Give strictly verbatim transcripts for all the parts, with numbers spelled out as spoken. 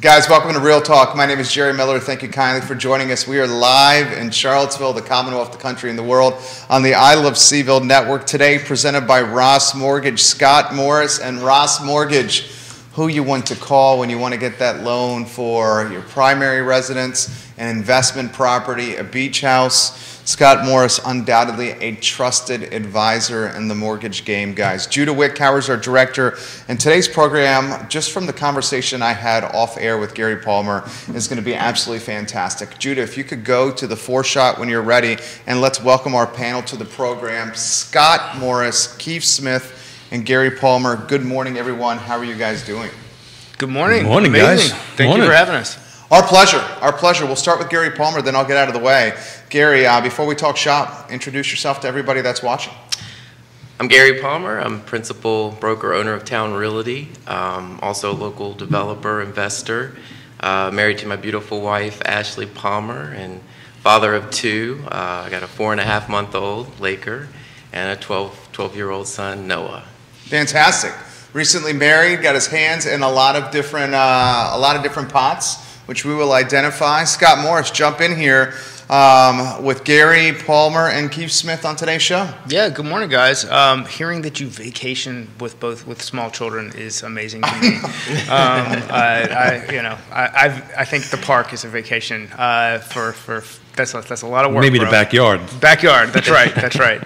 Guys, welcome to Real Talk. My name is Jerry Miller. Thank you kindly for joining us. We are live in Charlottesville, the Commonwealth, the country, and the world on the Isle of Seville Network today, presented by Ross Mortgage, Scott Morris, and Ross Mortgage, who you want to call when you want to get that loan for your primary residence, an investment property, a beach house. Scott Morris, undoubtedly a trusted advisor in the mortgage game, guys. Judah Wickhauer is our director, and today's program, just from the conversation I had off air with Gary Palmer, is going to be absolutely fantastic. Judah, if you could go to the four shot when you're ready, and let's welcome our panel to the program. Scott Morris, Keith Smith, and Gary Palmer. Good morning, everyone. How are you guys doing? Good morning. Good morning, Amazing. guys. Thank morning. you for having us. Our pleasure, our pleasure. We'll start with Gary Palmer, then I'll get out of the way. Gary, uh, before we talk shop, introduce yourself to everybody that's watching. I'm Gary Palmer. I'm principal broker owner of Town Realty, um, also a local developer, investor, uh, married to my beautiful wife, Ashley Palmer, and father of two. Uh, I got a four and a half month old, Laker, and a twelve, twelve year old son, Noah. Fantastic. Recently married, got his hands in a lot of different, uh, a lot of different pots, which we will identify. Scott Morris, jump in here um, with Gary Palmer and Keith Smith on today's show. Yeah, good morning, guys. Um, hearing that you vacation with both with small children is amazing to me. um, I, I, you know, I, I've, I think the park is a vacation uh, for for that's a, that's a lot of work. Maybe bro. the backyard. Backyard. That's right. That's right.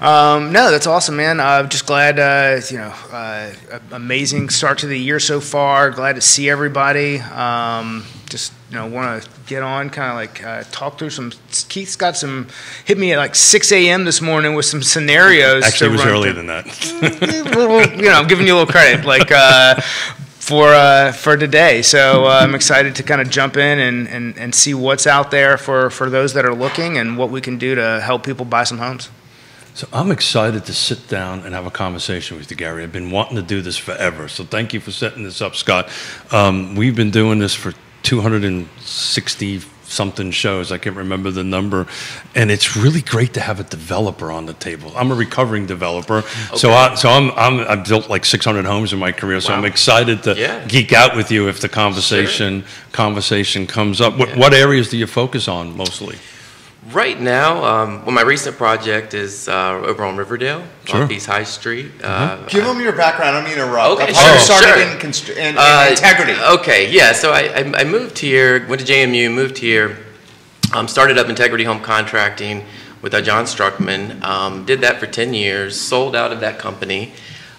Um, no, that's awesome, man. I'm uh, just glad, uh, you know, uh, amazing start to the year so far. Glad to see everybody. Um, just, you know, want to get on, kind of like uh, talk through some. Keith's got some, hit me at like six A M this morning with some scenarios. Actually, it was earlier than that. You know, I'm giving you a little credit. Like, uh, for uh, for today, so uh, I'm excited to kind of jump in and, and, and see what's out there for, for those that are looking and what we can do to help people buy some homes. So I'm excited to sit down and have a conversation with you, Gary. I've been wanting to do this forever, so thank you for setting this up, Scott. Um, we've been doing this for two hundred sixty something shows. I can't remember the number, and it's really great to have a developer on the table. I'm a recovering developer, okay. so I so I'm, I'm I've built like six hundred homes in my career. So wow. I'm excited to yeah. geek out with you if the conversation sure. conversation comes up. What yeah. what areas do you focus on mostly? Right now, um, well, my recent project is uh, over on Riverdale, sure. off East High Street. Mm-hmm. uh, Give them your background. I don't mean to interrupt. Okay, sure, started sure. in, in, in uh, integrity. Okay, yeah. So I, I moved here, went to J M U, moved here, um, started up Integrity Home Contracting with uh, John Struckman. Um, did that for ten years. Sold out of that company.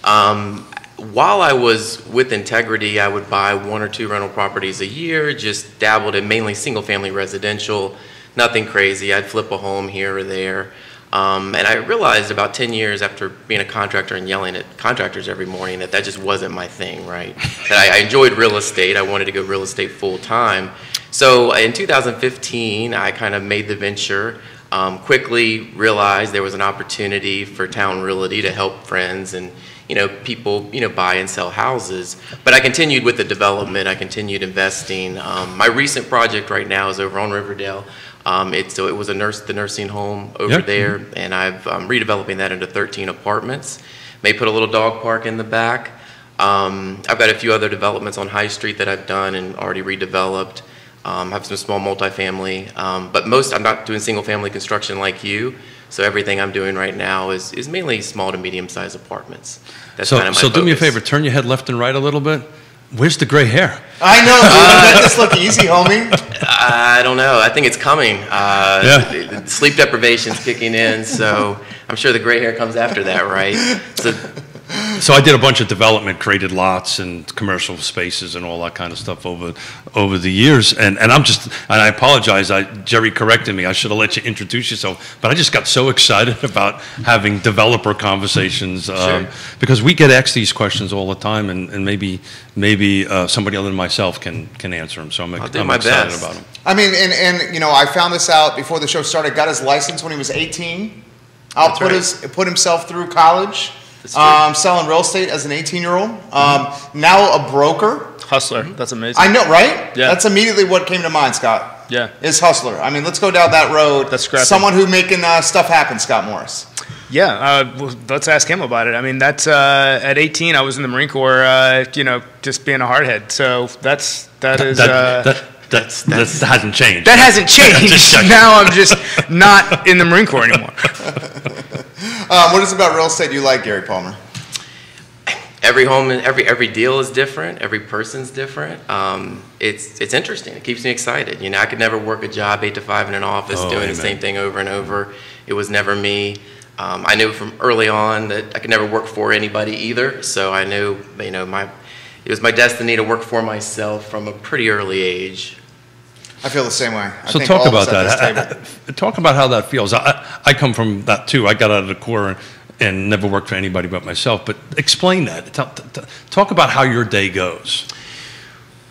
Um, while I was with Integrity, I would buy one or two rental properties a year. Just dabbled in mainly single-family residential. Nothing crazy. I'd flip a home here or there. Um, and I realized about ten years after being a contractor and yelling at contractors every morning that that just wasn't my thing, right? That I, I enjoyed real estate. I wanted to go real estate full time. So in two thousand fifteen, I kind of made the venture, um, quickly realized there was an opportunity for Town Realty to help friends and you know, people, you know, buy and sell houses. But I continued with the development. I continued investing. Um, my recent project right now is over on Riverdale. Um, it, so it was a nurse, the nursing home over yep. there, and I've, I'm redeveloping that into thirteen apartments. May put a little dog park in the back. Um, I've got a few other developments on High Street that I've done and already redeveloped. Um, I have some small multifamily, um, but most, I'm not doing single family construction like you. So everything I'm doing right now is, is mainly small to medium sized apartments. That's so, kind of my So do focus. me a favor, turn your head left and right a little bit. Where's the gray hair? I know, dude. Let this look easy, homie. I don't know. I think it's coming. Uh, yeah. Sleep deprivation's kicking in, so I'm sure the gray hair comes after that, right? So, so I did a bunch of development, created lots and commercial spaces and all that kind of stuff over over the years. And, and I'm just, and I apologize, I, Jerry corrected me. I should have let you introduce yourself. But I just got so excited about having developer conversations um, sure. because we get asked these questions all the time, and, and maybe maybe uh, somebody other than myself can, can answer them. So I'm, I'll do I'm my excited best. about them. I mean, and, and, you know, I found this out before the show started. Got his license when he was eighteen. I'll That's put right. his, put himself through college. Um, selling real estate as an eighteen year old, um, mm-hmm. now a broker. Hustler. That's amazing. I know, right? Yeah. That's immediately what came to mind, Scott. Yeah. Is hustler. I mean, let's go down that road. That's scrappy. Someone who making uh, stuff happen, Scott Morris. Yeah, uh, well, let's ask him about it. I mean, that's uh, at eighteen, I was in the Marine Corps, uh, you know, just being a hardhead. So that's that, that is that, uh, that, that's, that's that hasn't changed. That hasn't changed. Now I'm just not in the Marine Corps anymore. um, what is it about real estate you like, Gary Palmer? Every home and every every deal is different. Every person's different. Um, it's it's interesting. It keeps me excited. You know, I could never work a job eight to five in an office oh, doing amen. the same thing over and over. It was never me. Um, I knew from early on that I could never work for anybody either, so I knew, you know, my, it was my destiny to work for myself from a pretty early age. I feel the same way. I so think talk about that. I, I, talk about how that feels. I, I come from that too. I got out of the Corps and never worked for anybody but myself, but explain that. Talk, talk about how your day goes.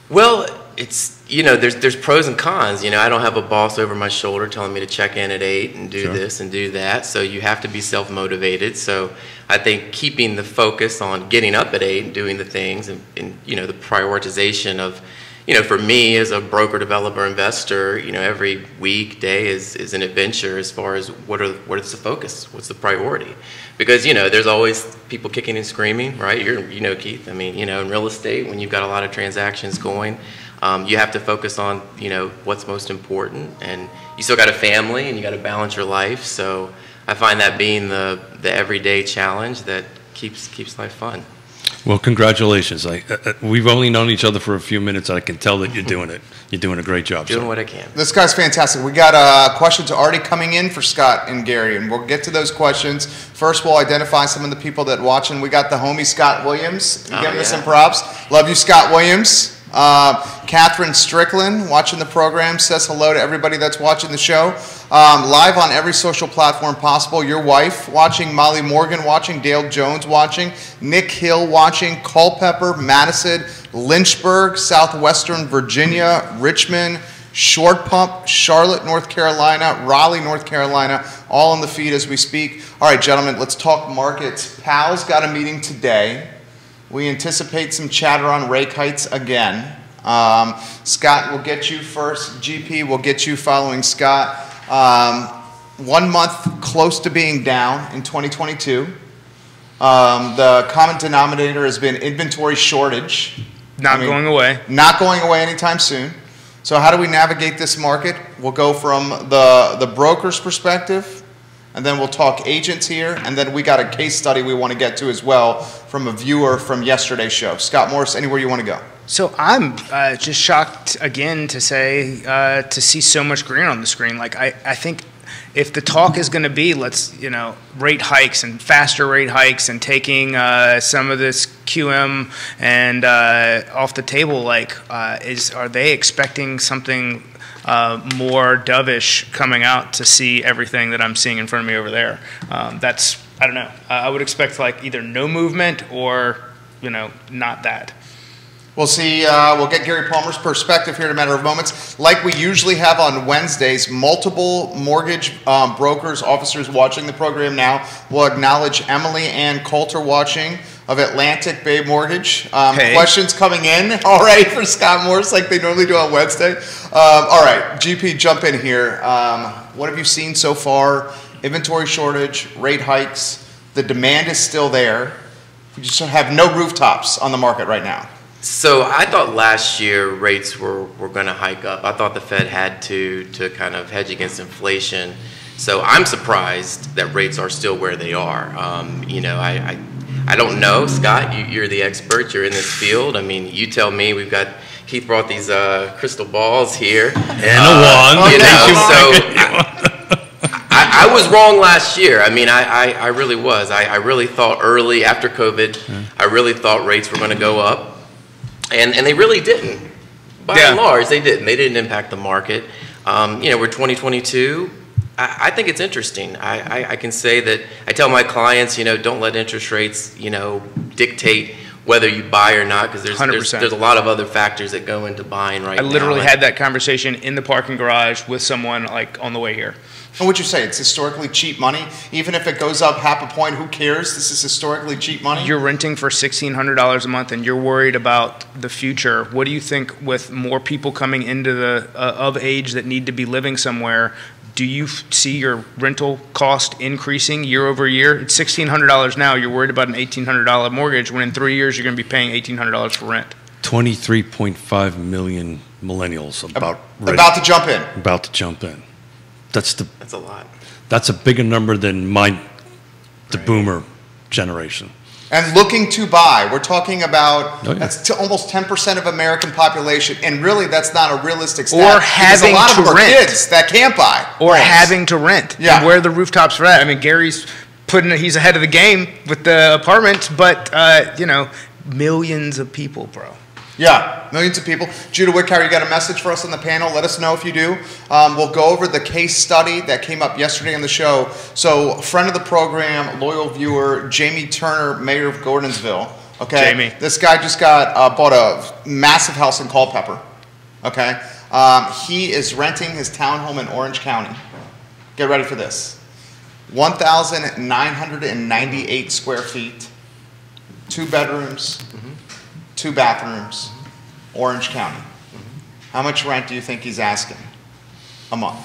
Well, it's, you know, there's there's pros and cons. You know, I don't have a boss over my shoulder telling me to check in at eight and do sure. this and do that. So you have to be self-motivated. So I think keeping the focus on getting up at eight and doing the things and, and, you know, the prioritization of, you know, for me as a broker, developer, investor, you know, every weekday is, is an adventure as far as what are what is the focus? What's the priority? Because, you know, there's always people kicking and screaming, right? You're, you know, Keith, I mean, you know, in real estate, when you've got a lot of transactions going, Um, you have to focus on, you know, what's most important, and you still got a family and you got to balance your life. So I find that being the, the everyday challenge that keeps, keeps life fun. Well, congratulations. I, uh, we've only known each other for a few minutes. I can tell that you're doing it. You're doing a great job. Doing sir. what I can. This guy's fantastic. We got uh, questions already coming in for Scott and Gary, and we'll get to those questions. First, we'll identify some of the people that are watching. We got the homie Scott Williams. You're oh, giving yeah. us some props. Love you, Scott Williams. Uh, Catherine Strickland watching the program says hello to everybody that's watching the show, um, live on every social platform possible. Your wife watching, Molly Morgan watching, Dale Jones watching, Nick Hill watching, Culpeper, Madison, Lynchburg, Southwestern Virginia, Richmond, Short Pump, Charlotte, North Carolina, Raleigh, North Carolina, all on the feed as we speak. All right, gentlemen, let's talk markets. Powell's got a meeting today. We anticipate some chatter on rake heights again. Um, Scott will get you first. G P will get you following Scott. Um, one month close to being down in twenty twenty-two. Um, the common denominator has been inventory shortage. Not I mean, going away. Not going away anytime soon. So how do we navigate this market? We'll go from the, the broker's perspective, and then we'll talk agents here, and then we got a case study we want to get to as well from a viewer from yesterday's show. Scott Morris, anywhere you want to go. So I'm uh, just shocked again to say uh, to see so much green on the screen. Like I, I think if the talk is going to be let's you know rate hikes and faster rate hikes and taking uh, some of this Q M and uh, off the table, like uh, is are they expecting something? Uh, more dovish coming out to see everything that I'm seeing in front of me over there. Um, that's, I don't know. Uh, I would expect like either no movement or, you know, not that. We'll see. Uh, we'll get Gary Palmer's perspective here in a matter of moments. Like we usually have on Wednesdays, multiple mortgage um, brokers, officers watching the program now. We'll acknowledge Emily Ann Coulter watching of Atlantic Bay Mortgage. Um, hey. Questions coming in already for Scott Morris like they normally do on Wednesday. Um, all right, G P, jump in here. Um, what have you seen so far? Inventory shortage, rate hikes. The demand is still there. We just have no rooftops on the market right now. So I thought last year rates were, were going to hike up. I thought the Fed had to to kind of hedge against inflation. So I'm surprised that rates are still where they are. Um, you know, I... I I don't know, Scott, you, you're the expert, you're in this field. I mean, you tell me. We've got, Keith brought these uh, crystal balls here. And uh, a wand. You know, so I, I was wrong last year. I mean, I, I, I really was. I, I really thought early, after COVID, mm. I really thought rates were going to go up. And, and they really didn't. By yeah. and large, they didn't. They didn't impact the market. Um, you know, we're twenty twenty-two. I think it's interesting. I, I, I can say that I tell my clients, you know, don't let interest rates, you know, dictate whether you buy or not, because there's, there's there's a lot of other factors that go into buying right now. I literally now. had that conversation in the parking garage with someone like on the way here. And would you say it's historically cheap money? Even if it goes up half a point, who cares? This is historically cheap money. You're renting for sixteen hundred dollars a month, and you're worried about the future. What do you think with more people coming into the uh, of age that need to be living somewhere? do you see your rental cost increasing year over year? It's sixteen hundred dollars now. You're worried about an eighteen hundred dollar mortgage when in three years you're going to be paying eighteen hundred dollars for rent. twenty-three point five million millennials about ready, about to jump in. About to jump in. That's the. That's a lot. That's a bigger number than my, the right. boomer generation. And looking to buy, we're talking about oh, yeah. that's to almost ten percent of American population, and really that's not a realistic stat. Or having a lot to of them rent. Are kids that can't buy. Or homes. having to rent. Yeah. And where the rooftops are at. I mean, Gary's putting he's ahead of the game with the apartments, but uh, you know, millions of people, bro. Yeah, millions of people. Judah Wickhauer, you got a message for us on the panel? Let us know if you do. Um, we'll go over the case study that came up yesterday on the show. So, friend of the program, loyal viewer, Jamie Turner, mayor of Gordonsville. Okay, Jamie. This guy just got uh, bought a massive house in Culpeper. Okay, um, he is renting his townhome in Orange County. Get ready for this: one thousand nine hundred ninety-eight square feet, two bedrooms. Mm-hmm. Two bathrooms, Orange County. How much rent do you think he's asking a month?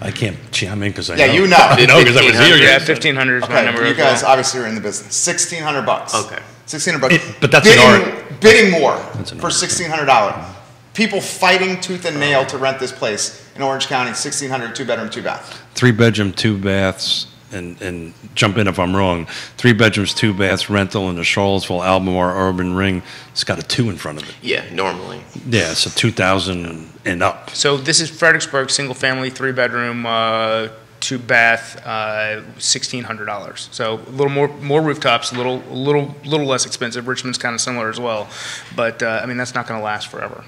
I can't chime in because I yeah, know. Yeah, you know. I know because I was here. Yeah, fifteen hundred. Okay, my number you guys well. obviously are in the business. Sixteen hundred bucks. Okay. Sixteen hundred bucks. It, but that's bidding, an art. bidding more for sixteen hundred dollars. People fighting tooth and nail to rent this place in Orange County. Sixteen hundred, two bedroom, two bath. Three bedroom, two baths. And, and jump in if I'm wrong, three bedrooms, two baths, rental in the Charlottesville, Albemarle, urban ring. It's got a two in front of it. Yeah, normally. Yeah, so two thousand and up. So this is Fredericksburg, single family, three bedroom, uh, two bath, uh, sixteen hundred dollars. So a little more, more rooftops, a little, a little, little less expensive. Richmond's kind of similar as well. But, uh, I mean, that's not going to last forever.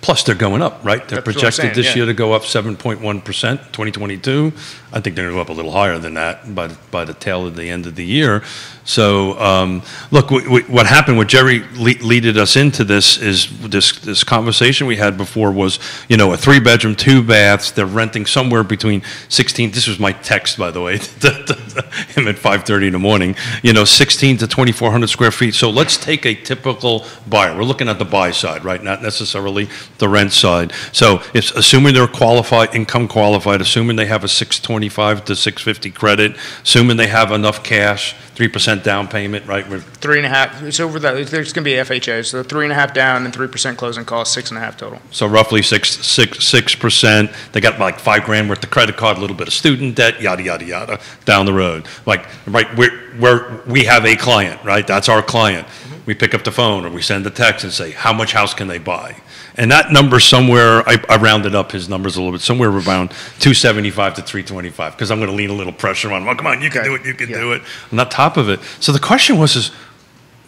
Plus, they're going up, right? They're That's projected saying, this yeah. year to go up seven point one percent, twenty twenty-two. I think they're going to go up a little higher than that by, by the tail of the end of the year. So, um, look, we, we, what happened, what Jerry le leaded us into this is this, this conversation we had before was, you know, a three-bedroom, two baths. They're renting somewhere between sixteen. This was my text, by the way, to, to, to him at five thirty in the morning, you know, sixteen to twenty-four hundred square feet. So let's take a typical buyer. We're looking at the buy side, right? Not necessarily the rent side. So it's assuming they're qualified, income qualified, assuming they have a six twenty-five to six fifty credit, assuming they have enough cash, three percent down payment, right? We're three and a half. It's over that. There's going to be F H A. So three and a half down and three percent closing costs, six and a half total. So roughly six, six, six percent. They got like five grand worth of credit card, a little bit of student debt, yada, yada, yada, down the road. Like, right, we're, we're, we have a client, right? That's our client. Mm-hmm. We pick up the phone or we send a text and say, how much house can they buy? And that number somewhere, I, I rounded up his numbers a little bit, somewhere around two seventy-five to three twenty-five, because I'm going to lean a little pressure on him. Well, come on, you can do it, you can yeah. do it. I'm not top of it. So the question was, is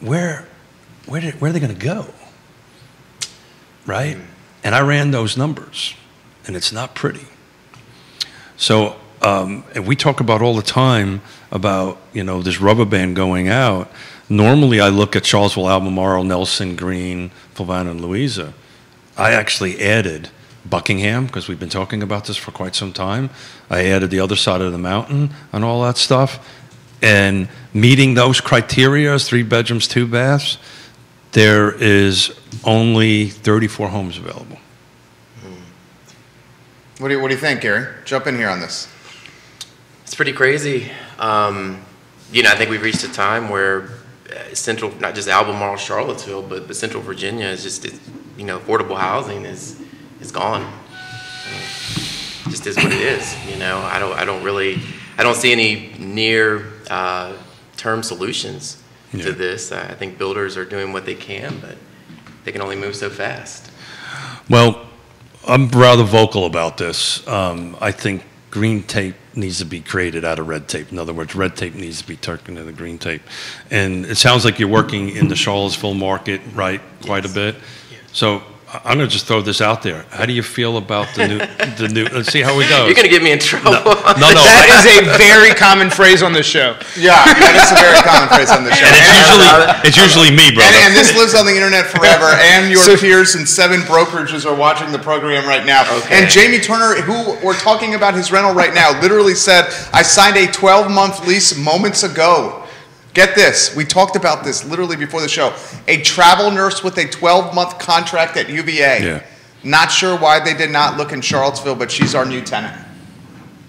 where, where, did, where are they going to go, right? And I ran those numbers, and it's not pretty. So um, and we talk about all the time about, you know, this rubber band going out. Normally I look at Charlottesville, Albemarle, Nelson, Green, Fluvanna, and Louisa. I actually added Buckingham, because we've been talking about this for quite some time. I added the other side of the mountain and all that stuff. And meeting those criteria, three bedrooms, two baths, there is only thirty-four homes available. What do you, what do you think, Gary? Jump in here on this. It's pretty crazy. Um, you know, I think we've reached a time where Central, not just Albemarle, Charlottesville, but, but Central Virginia is just, it's, you know, affordable housing is is gone. I mean, it just is what it is. You know, I don't, I don't really, I don't see any near uh, term solutions yeah. to this. I think builders are doing what they can, but they can only move so fast. Well, I'm rather vocal about this. Um, I think green tape needs to be created out of red tape. In other words, red tape needs to be turned into the green tape. And it sounds like you're working in the Charlottesville market, right, quite yes. a bit. Yes. So I'm going to just throw this out there. How do you feel about the new, the new, let's see how we go. You're going to get me in trouble. No, no. no. That is a very common phrase on this show. Yeah, that is a very common phrase on this show. And it's usually, it's usually me, brother. And, and this lives on the internet forever, and your so, peers in seven brokerages are watching the program right now. Okay. And Jamie Turner, who we're talking about his rental right now, literally said, I signed a twelve month lease moments ago. Get this, we talked about this literally before the show. A travel nurse with a twelve month contract at U V A. Yeah. Not sure why they did not look in Charlottesville, but she's our new tenant.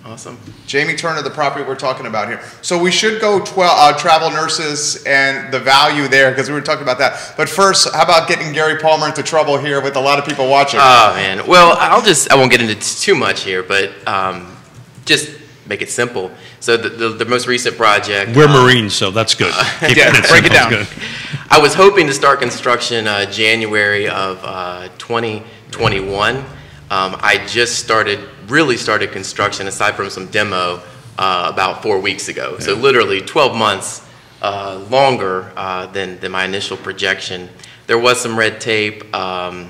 Awesome. Jamie Turner, the property we're talking about here. So we should go twelve, uh, travel nurses and the value there, because we were talking about that. But first, how about getting Gary Palmer into trouble here with a lot of people watching? Oh, man. Well, I'll just, I won't get into too much here, but um, just make it simple. So the, the, the most recent project. We're um, Marines, so that's good. Keep yeah, it break it down. Good. I was hoping to start construction uh, January of uh, twenty twenty-one. Um, I just started, really started construction aside from some demo uh, about four weeks ago. Yeah. So literally twelve months uh, longer uh, than, than my initial projection. There was some red tape. Um,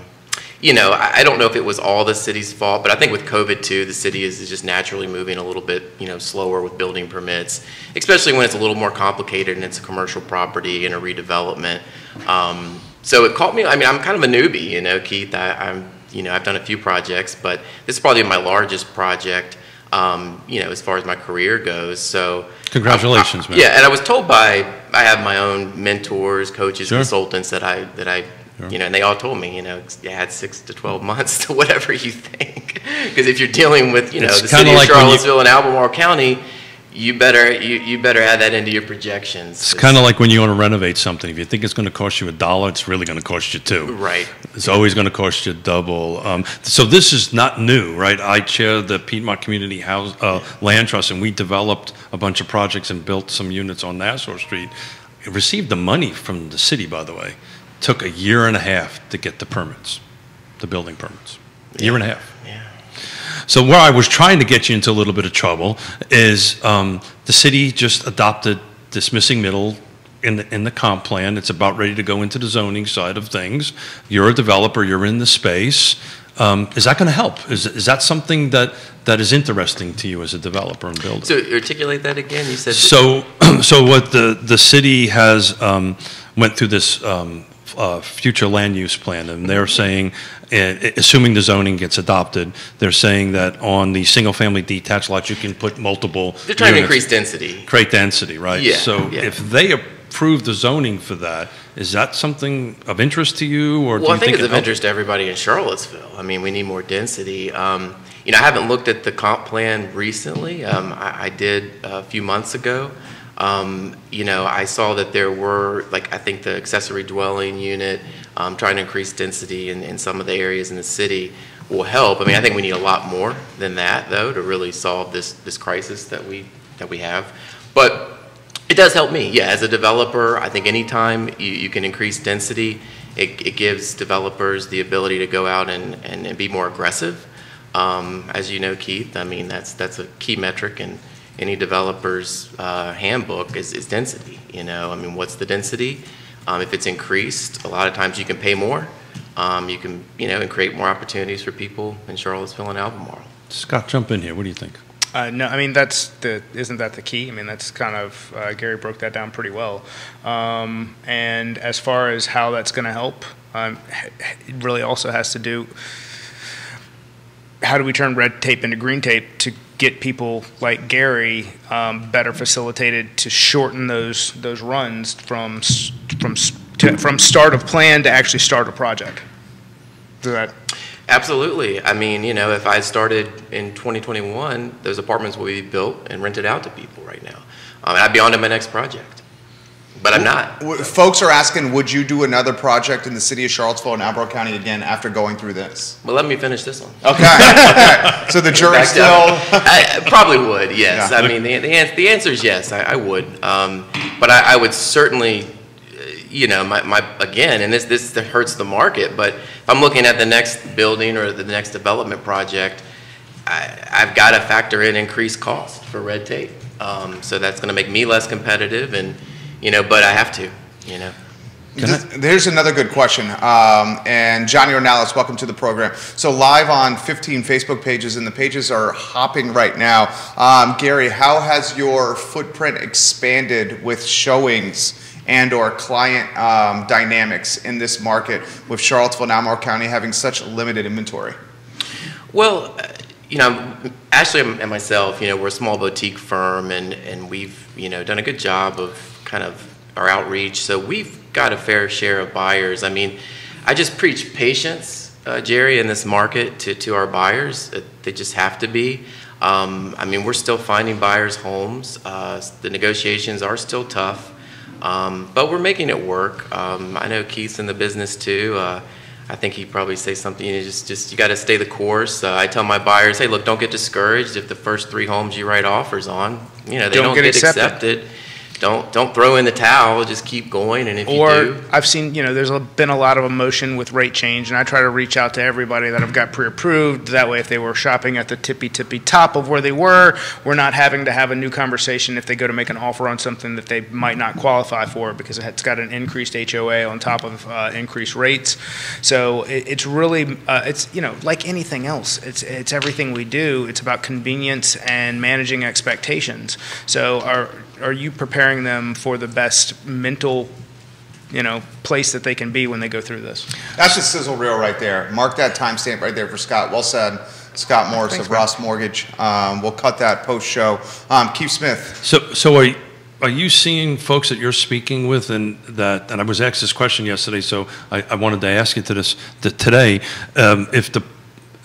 You know, I don't know if it was all the city's fault, but I think with COVID too, the city is, is just naturally moving a little bit, you know, slower with building permits, especially when it's a little more complicated and it's a commercial property and a redevelopment. Um, so it caught me. I mean, I'm kind of a newbie, you know, Keith. I, I'm, you know, I've done a few projects, but this is probably my largest project, um, you know, as far as my career goes. So congratulations, I, I, man. Yeah, and I was told by I have my own mentors, coaches, sure. consultants that I that I. You know, and they all told me, you know, you had six to twelve months to whatever you think, because if you're dealing with, you know, it's the city of like Charlottesville you, and Albemarle County, you better you, you better add that into your projections. It's kind of like when you want to renovate something. If you think it's going to cost you a dollar, it's really going to cost you two. Right. It's always going to cost you double. Um, so this is not new, right? I chair the Piedmont Community House uh, Land Trust, and we developed a bunch of projects and built some units on Nassau Street. It received the money from the city, by the way. Took a year and a half to get the permits, the building permits. Yeah. Year and a half. Yeah. So where I was trying to get you into a little bit of trouble is um, the city just adopted this missing middle in the, in the comp plan. It's about ready to go into the zoning side of things. You're a developer. You're in the space. Um, is that going to help? Is, is that something that, that is interesting to you as a developer and builder? So articulate that again. You said so. So what the the city has um, went through this. Um, Uh, future land use plan, and they're saying, uh, assuming the zoning gets adopted, they're saying that on the single-family detached lots you can put multiple. They're trying units, to increase density. Create density, right? Yeah. So yeah. if they approve the zoning for that, is that something of interest to you, or? Well, do you I think, think it's of interest to everybody in Charlottesville. I mean, we need more density. Um, you know, I haven't looked at the comp plan recently. Um, I, I did a few months ago. Um, you know, I saw that there were, like, I think the accessory dwelling unit, um, trying to increase density in, in some of the areas in the city will help. I mean, I think we need a lot more than that, though, to really solve this this crisis that we that we have. But it does help me, yeah, as a developer. I think anytime you, you can increase density, it, it gives developers the ability to go out and, and, and be more aggressive. Um, as you know, Keith, I mean, that's that's a key metric and. Any developer's uh, handbook is, is density, you know? I mean, what's the density? Um, if it's increased, a lot of times you can pay more. Um, you can, you know, and create more opportunities for people in Charlottesville and Albemarle. Scott, jump in here, what do you think? Uh, no, I mean, that's the, isn't that the key? I mean, that's kind of, uh, Gary broke that down pretty well. Um, and as far as how that's gonna help, um, it really also has to do, how do we turn red tape into green tape to get people like Gary um, better facilitated to shorten those those runs from from to, from start of plan to actually start a project? Does that absolutely. I mean, you know, if I started in twenty twenty-one, those apartments will be built and rented out to people right now. Um, I'd be on to my next project, but I'm not. So. Folks are asking, would you do another project in the city of Charlottesville and Albemarle County again after going through this? Well, let me finish this one. Okay. Okay. So the jury still... I, I probably would, yes. Yeah. I mean, the, the, the answer is yes, I, I would. Um, but I, I would certainly, you know, my, my again, and this, this hurts the market, but if I'm looking at the next building or the next development project, I, I've got to factor in increased cost for red tape. Um, so that's going to make me less competitive and... You know, but I have to, you know. There's another good question. Um, and Johnny Ornalis, welcome to the program. So live on fifteen Facebook pages, and the pages are hopping right now. Um, Gary, how has your footprint expanded with showings and or client um, dynamics in this market with Charlottesville and Albemarle County having such limited inventory? Well, uh, you know, Ashley and myself, you know, we're a small boutique firm, and, and we've, you know, done a good job of kind of our outreach. So we've got a fair share of buyers. I mean, I just preach patience uh, Jerry, in this market to, to our buyers. They just have to be. Um, I mean, we're still finding buyers' homes. Uh, the negotiations are still tough, um, but we're making it work. Um, I know Keith's in the business too. Uh, I think he'd probably say something, you know, just, just you got to stay the course. Uh, I tell my buyers, hey, look, don't get discouraged if the first three homes you write offers on, you know, they don't, don't get, get accepted. accepted. Don't don't throw in the towel. Just keep going. And if or you do, I've seen, you know, there's been a lot of emotion with rate change, and I try to reach out to everybody that I've got pre-approved. That way, if they were shopping at the tippy tippy top of where they were, we're not having to have a new conversation if they go to make an offer on something that they might not qualify for because it's got an increased H O A on top of uh, increased rates. So it, it's really uh, it's you know, like anything else, it's it's everything we do. It's about convenience and managing expectations. So our Are you preparing them for the best mental, you know, place that they can be when they go through this? That's just sizzle reel right there. Mark that timestamp right there for Scott. Well said, Scott Morris Thanks, of man. Ross Mortgage. Um, we'll cut that post show. Um, Keith Smith. So, so are you, are you seeing folks that you're speaking with, and that? And I was asked this question yesterday, so I, I wanted to ask you to this to today. Um, if the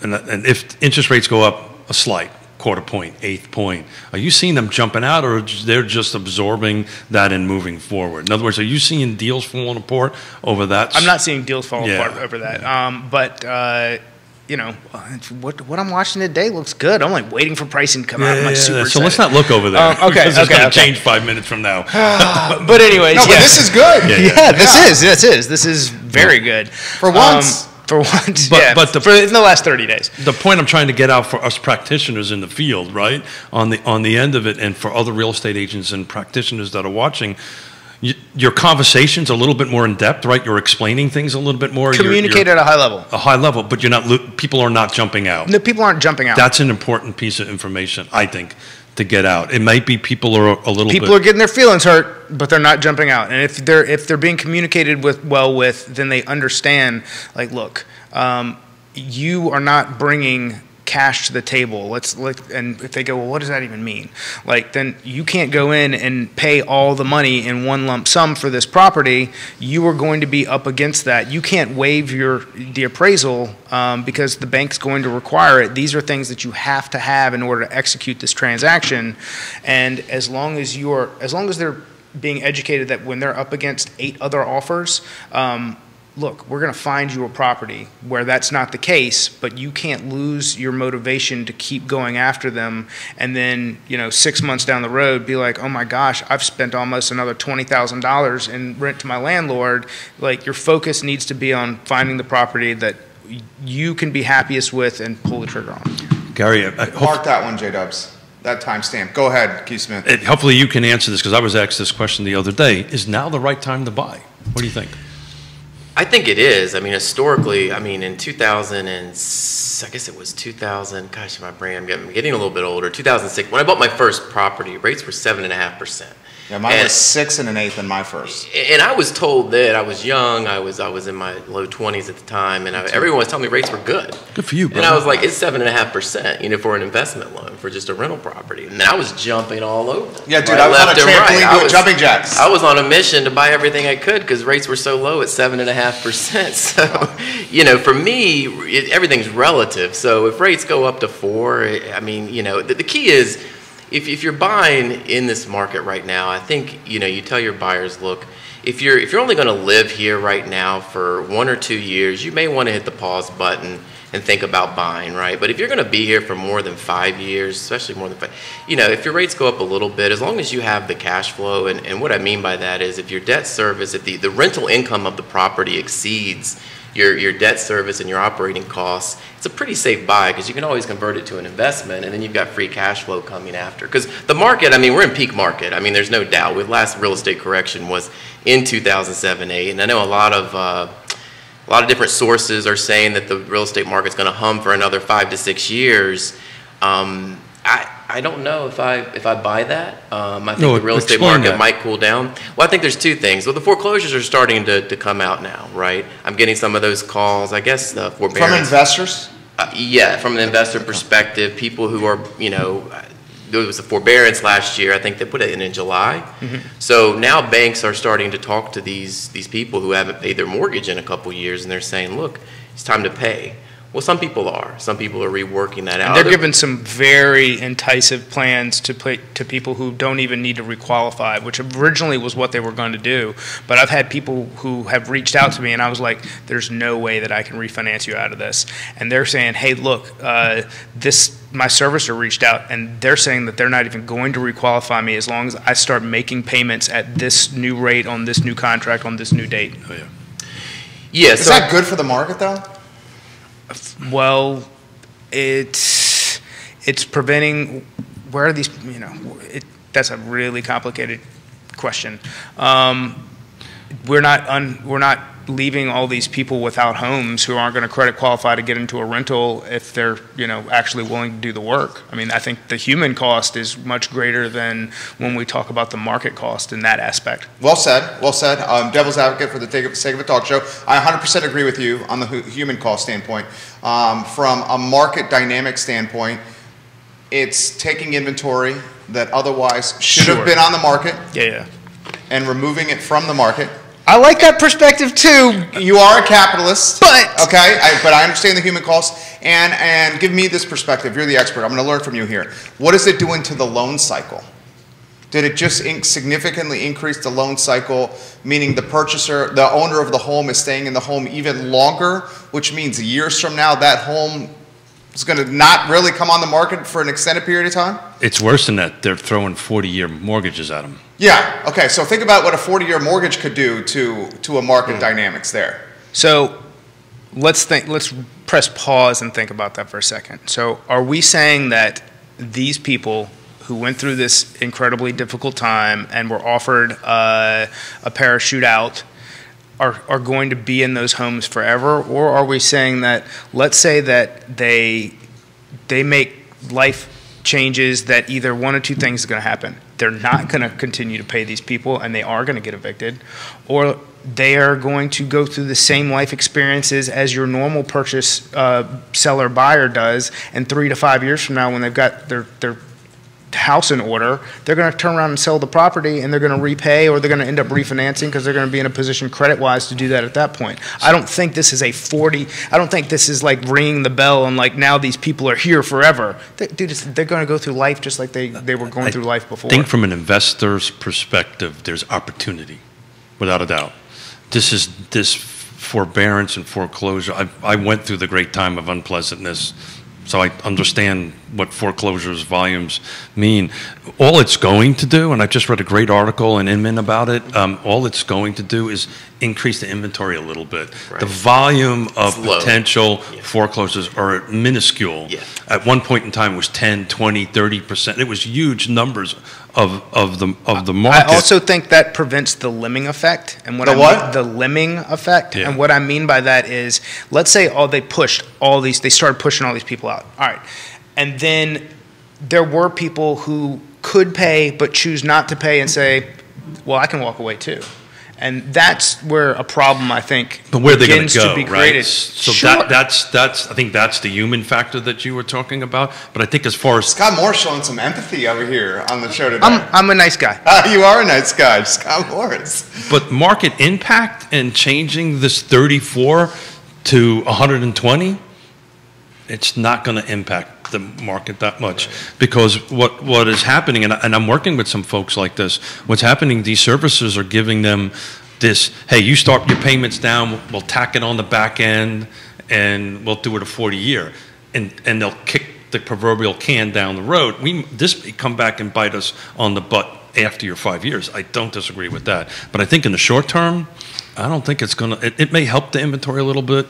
and, and if interest rates go up a slight. Quarter point, eighth point. Are you seeing them jumping out, or they're just absorbing that and moving forward? In other words, are you seeing deals falling apart over that? I'm not seeing deals falling yeah. apart over that. Yeah. Um, but uh, you know, what what I'm watching today looks good. I'm like waiting for pricing to come yeah, out. I'm like yeah, super excited. So let's not look over there. Um, okay, it's okay, gonna okay. change five minutes from now. uh, but anyways, no, yeah. but this is good. Yeah, yeah, yeah. yeah this yeah. is this is this is very good for once. Um, For once, but, yeah, but the, for in the last thirty days. The point I'm trying to get out for us practitioners in the field, right, on the, on the end of it, and for other real estate agents and practitioners that are watching, you, your conversation's a little bit more in depth, right? You're explaining things a little bit more. Communicate you're, you're, at a high level. A high level, but you're not, people are not jumping out. No, people aren't jumping out. That's an important piece of information, I think, to get out. It might be people are a little people bit. Are getting their feelings hurt, but they're not jumping out. And if they're if they're being communicated with well with, then they understand. Like, look, um, you are not bringing cash to the table. Let's look, and if they go, well, what does that even mean? Like, then you can't go in and pay all the money in one lump sum for this property. You are going to be up against that. You can't waive your the appraisal um, because the bank's going to require it. These are things that you have to have in order to execute this transaction. And as long as you're, as long as they're being educated that when they're up against eight other offers, um, look, we're going to find you a property where that's not the case, but you can't lose your motivation to keep going after them and then, you know, six months down the road be like, oh my gosh, I've spent almost another twenty thousand dollars in rent to my landlord. Like, your focus needs to be on finding the property that you can be happiest with and pull the trigger on. Gary, I Mark that one, J-Dubs. That timestamp. Go ahead, Keith Smith. It, hopefully you can answer this, because I was asked this question the other day. Is now the right time to buy? What do you think? I think it is. I mean, historically, I mean, in two thousand, and I guess it was two thousand, gosh, my brain, I'm getting, getting a little bit older, two thousand six, when I bought my first property, rates were seven point five percent. Yeah, mine and, was six and an eighth in my first. And I was told that. I was young. I was I was in my low twenties at the time, and I, everyone was telling me rates were good. Good for you, bro. And I was like, it's seven point five percent, you know, for an investment loan, for just a rental property. And I was jumping all over. Yeah, dude, right, I was left on a trampoline right. doing jumping jacks. I was on a mission to buy everything I could because rates were so low at seven point five percent. So, you know, for me, it, everything's relative. So if rates go up to four, I mean, you know, the, the key is, If, if you're buying in this market right now, I think, you know, you tell your buyers, look, if you're, if you're only going to live here right now for one or two years, you may want to hit the pause button and think about buying, right? But if you're going to be here for more than five years, especially more than five, you know, if your rates go up a little bit, as long as you have the cash flow, and, and what I mean by that is if your debt service, if the, the rental income of the property exceeds your, your debt service and your operating costs, it's a pretty safe buy because you can always convert it to an investment, and then you've got free cash flow coming after. Because the market, I mean, we're in peak market. I mean, there's no doubt. The last real estate correction was in two thousand seven, eight, and I know a lot of uh, a lot of different sources are saying that the real estate market's going to hum for another five to six years. Um, I I don't know if I if I buy that. Um, I think no, the real estate market that. might cool down. Well, I think there's two things. Well, the foreclosures are starting to, to come out now, right? I'm getting some of those calls. I guess the forbearance from investors. Uh, yeah, from an investor perspective, people who are, you know, there was a forbearance last year. I think they put it in in July. Mm-hmm. So now banks are starting to talk to these these people who haven't paid their mortgage in a couple of years, and they're saying, look, it's time to pay. Well, some people are. Some people are reworking that and out. They're giving some very enticing plans to play, to people who don't even need to requalify, which originally was what they were going to do. But I've had people who have reached out to me, and I was like, "There's no way that I can refinance you out of this." And they're saying, "Hey, look, uh, this." My servicer reached out, and they're saying that they're not even going to requalify me as long as I start making payments at this new rate on this new contract on this new date. Oh yeah. Yeah. Is so that good for the market though? Well, it's it's preventing where are these you know it, that's a really complicated question. Um, we're not un, we're not leaving all these people without homes who aren't going to credit qualify to get into a rental if they're you know actually willing to do the work. I mean, I think the human cost is much greater than when we talk about the market cost in that aspect. Well said. Well said. Um, devil's advocate for the sake of a talk show. I one hundred percent agree with you on the human cost standpoint. Um, from a market dynamic standpoint, it's taking inventory that otherwise should sure. have been on the market yeah, yeah. and removing it from the market. I like that perspective too. You are a capitalist, but okay. I, but I understand the human cost, and and give me this perspective. You're the expert. I'm going to learn from you here. What is it doing to the loan cycle? Did it just significantly increase the loan cycle, meaning the purchaser, the owner of the home, is staying in the home even longer, which means years from now that home is going to not really come on the market for an extended period of time? It's worse than that. They're throwing forty-year mortgages at them. Yeah. Okay. So think about what a forty-year mortgage could do to to a market mm-hmm. dynamics there. So let's think. Let's press pause and think about that for a second. So are we saying that these people who went through this incredibly difficult time and were offered uh, a parachute out are are going to be in those homes forever, or are we saying that let's say that they they make life changes that either one or two things is going to happen. They're not going to continue to pay these people and they are going to get evicted, or they are going to go through the same life experiences as your normal purchase uh, seller buyer does, and three to five years from now when they've got their, their house in order, they're going to turn around and sell the property and they're going to repay, or they're going to end up refinancing because they're going to be in a position credit-wise to do that at that point. I don't think this is a forty, I don't think this is like ringing the bell and like now these people are here forever. They, dude, it's, they're going to go through life just like they, they were going I through life before. I think from an investor's perspective, there's opportunity, without a doubt. This is this forbearance and foreclosure. I, I went through the great time of unpleasantness, so I understand what foreclosures volumes mean. All it's going to do, and I just read a great article in Inman about it, um, all it's going to do is increase the inventory a little bit. Right. The volume of potential yeah. foreclosures are minuscule. Yeah. At one point in time, it was ten, twenty, thirty percent. It was huge numbers of, of, the, of the market. I also think that prevents the lemming effect. And what the I what? Mean, the lemming effect. Yeah. And what I mean by that is, let's say all they pushed all these, they started pushing all these people out. All right. And then there were people who could pay but choose not to pay and say, well, I can walk away too. And that's where a problem, I think, but where begins they gonna go, to be created. Right? So sure. that, that's, that's, I think that's the human factor that you were talking about. But I think as far as... Scott Morris showing some empathy over here on the show today. I'm, I'm a nice guy. Uh, you are a nice guy, Scott Morris. But market impact and changing this thirty-four to one hundred twenty, it's not going to impact the market that much, because what what is happening, and, I, and I'm working with some folks like this, what's happening, these servicers are giving them this, hey, you start your payments down, we'll tack it on the back end and we'll do it a forty year, and and they'll kick the proverbial can down the road. We this may come back and bite us on the butt after your five years. I don't disagree with that, but I think in the short term, I don't think it's going to, it may help the inventory a little bit,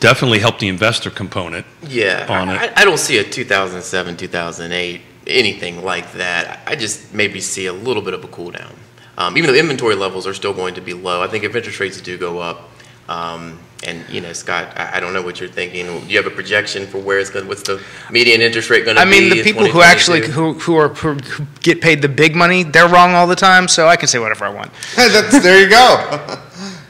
definitely help the investor component. Yeah, on it. I, I don't see a two thousand seven, two thousand eight, anything like that. I just maybe see a little bit of a cool down. Um, even though inventory levels are still going to be low, I think if interest rates do go up, um, and, you know, Scott, I, I don't know what you're thinking. Do you have a projection for where it's going? What's the median interest rate going to be? I mean, be the people who actually who who are who get paid the big money, they're wrong all the time. So I can say whatever I want. That's, there you go.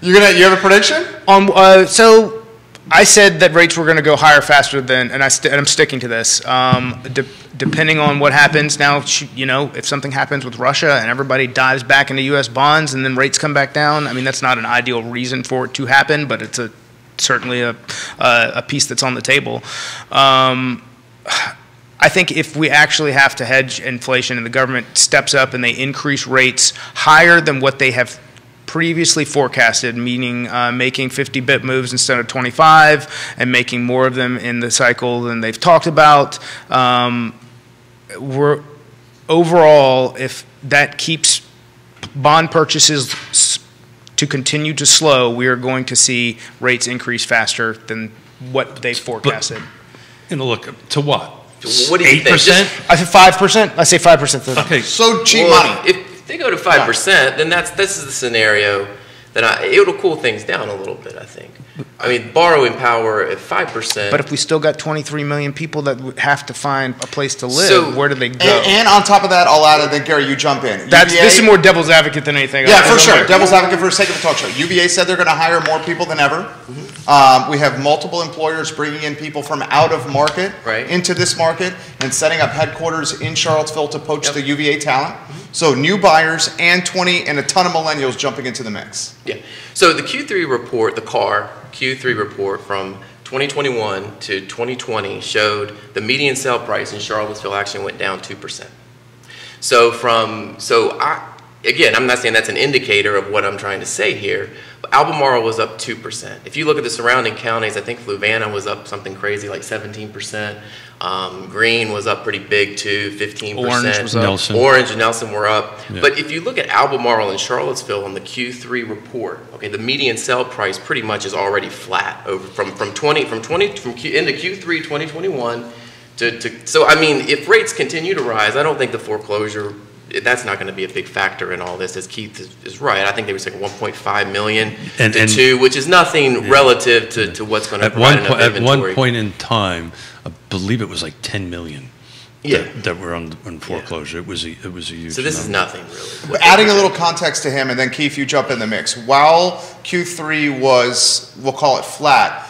You're gonna you have a prediction? Um. Uh, so I said that rates were going to go higher faster than, and, I st and I'm sticking to this, um, de depending on what happens now, you know, if something happens with Russia and everybody dives back into U S bonds and then rates come back down, I mean, that's not an ideal reason for it to happen, but it's a, certainly a, a, a piece that's on the table. Um, I think if we actually have to hedge inflation and the government steps up and they increase rates higher than what they have previously forecasted, meaning uh, making fifty bip moves instead of twenty-five and making more of them in the cycle than they've talked about. Um, we're overall, if that keeps bond purchases to continue to slow, we are going to see rates increase faster than what they forecasted. But, and look, to what? What do you think? eight percent? I say five percent. I say five percent. Okay. So cheap money. Well, they go to five percent, then that's this is the scenario that I, it'll cool things down a little bit. I think. I mean, borrowing power at five percent. But if we still got twenty-three million people that would have to find a place to live, so, where do they go? And, and on top of that, I'll add. I think Gary, you jump in. That's U B A, this is more devil's advocate than anything. Yeah, for sure. Devil's advocate for the sake of the talk show. U B A said they're going to hire more people than ever. Mm-hmm. um, we have multiple employers bringing in people from out of market right. into this market and setting up headquarters in Charlottesville to poach yep. the U B A talent. So new buyers and twenty and a ton of millennials jumping into the mix. Yeah. So the Q three report, the C A R Q three report from twenty twenty-one to twenty twenty showed the median sale price in Charlottesville actually went down two percent. So from, so I, again, I'm not saying that's an indicator of what I'm trying to say here, but Albemarle was up two percent. If you look at the surrounding counties, I think Fluvanna was up something crazy like seventeen percent. Um, Green was up pretty big too, fifteen percent. Orange was up. Nelson. Orange and Nelson were up. Yeah. But if you look at Albemarle and Charlottesville on the Q three report, okay, the median sell price pretty much is already flat over from from twenty from twenty from Q, into Q three twenty twenty-one to, to so I mean if rates continue to rise, I don't think the foreclosure that's not going to be a big factor in all this, as Keith is, is right. I think they were saying one point five million and, to and, two, which is nothing yeah, relative to, yeah. to what's going to provide enough inventory. At one point in time, I believe it was like ten million yeah. that, that were on, on foreclosure. Yeah. It was a, it was a huge. So this number. Is nothing really. But adding a little context to him, and then Keith, you jump in the mix. While Q three was, we'll call it flat.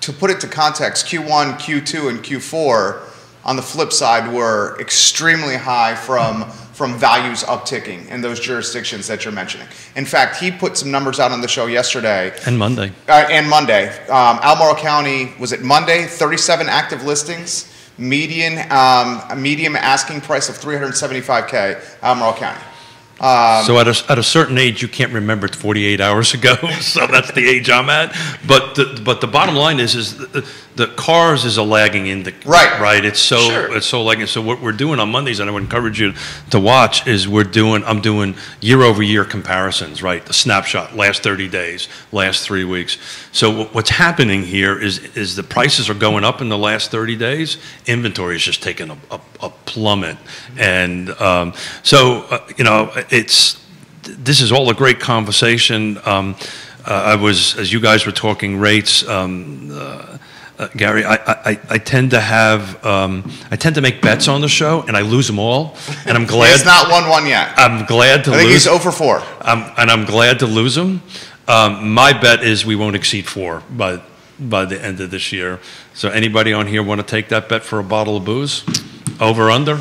To put it to context, Q one, Q two, and Q four on the flip side were extremely high from. from values upticking in those jurisdictions that you're mentioning. In fact, he put some numbers out on the show yesterday. And Monday. Uh, and Monday. Um, Albemarle County, was it Monday? thirty-seven active listings, median, um, a medium asking price of three hundred seventy-five K, Albemarle County. Um, so at a, at a certain age, you can't remember forty-eight hours ago, so that's the age I'm at. But the, but the bottom line is, is the, the cars is a lagging indicator, right? Right. It's so sure. it's so lagging. So what we're doing on Mondays, and I would encourage you to watch, is we're doing I'm doing year over year comparisons, right? The snapshot, last thirty days, last three weeks. So what's happening here is is the prices are going up in the last thirty days. Inventory is just taking a, a, a plummet, and um, so uh, you know. It's this is all a great conversation. Um, uh, I was as you guys were talking rates, um, uh, uh, Gary. I, I I tend to have um, I tend to make bets on the show, and I lose them all. And I'm glad it's not one one yet. I'm glad to. I think lose, he's oh for four. I'm, and I'm glad to lose them. Um, my bet is we won't exceed four by by the end of this year. So anybody on here want to take that bet for a bottle of booze? Over under.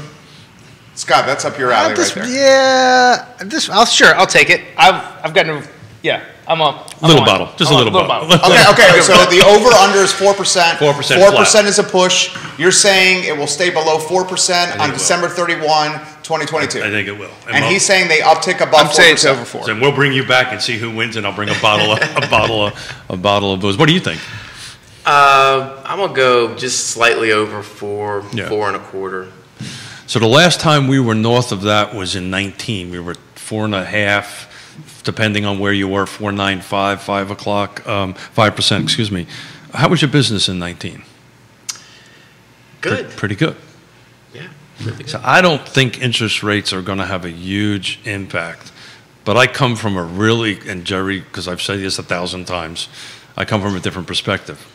Scott, that's up your alley this, right there. Yeah, this, I'll, sure, I'll take it. I've, I've gotten, yeah, I'm up. I'm little on. Bottle, just I'm a little, little bottle. bottle. Okay, okay, so the over-under is four percent. four percent is a push. You're saying it will stay below four percent on December thirty-first, twenty twenty-two. I think it will. And, and he's saying they uptick above I'm four percent. I'm saying it's over four. So we'll bring you back and see who wins, and I'll bring a bottle of, a bottle of, a bottle of booze. What do you think? Uh, I'm going to go just slightly over four, yeah. four and a quarter. So the last time we were north of that was in nineteen. We were four and a half, depending on where you were, four nine five, five o'clock, um, five percent. Excuse me. How was your business in nineteen? Good. Pre pretty good. Yeah. Pretty good. So I don't think interest rates are going to have a huge impact, but I come from a really and Jerry, because I've said this a thousand times, I come from a different perspective.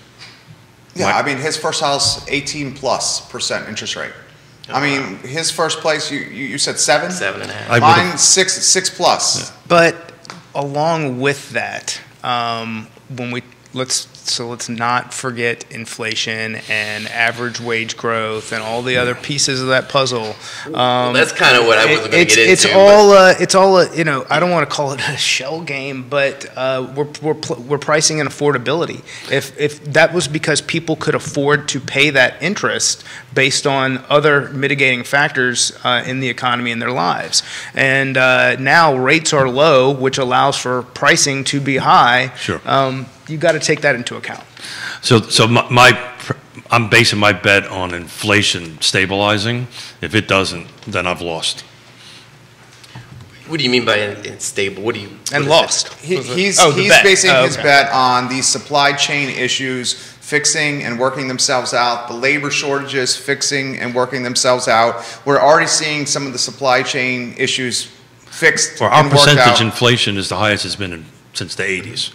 Yeah, My, I mean his first house, eighteen plus percent interest rate. I mean, his first place, you, you said seven? Seven and a half. Mine, six, six plus. Yeah. But along with that, um, when we let's so let's not forget inflation and average wage growth and all the other pieces of that puzzle. Um, well, that's kind of what I was going to get into. It's all uh, it's all a, you know, I don't want to call it a shell game, but uh, we're we're we're pricing in affordability. If if that was because people could afford to pay that interest based on other mitigating factors uh, in the economy and their lives, and uh, now rates are low, which allows for pricing to be high. Sure. Um, you got to take that into account. So, so my, my, I'm basing my bet on inflation stabilizing. If it doesn't, then I've lost. What do you mean by unstable? What do you what and lost? He, he's oh, he's bet. basing oh, okay. his bet on the supply chain issues fixing and working themselves out, the labor shortages fixing and working themselves out. We're already seeing some of the supply chain issues fixed. Well, our and percentage worked out. inflation is the highest it's been in, since the eighties.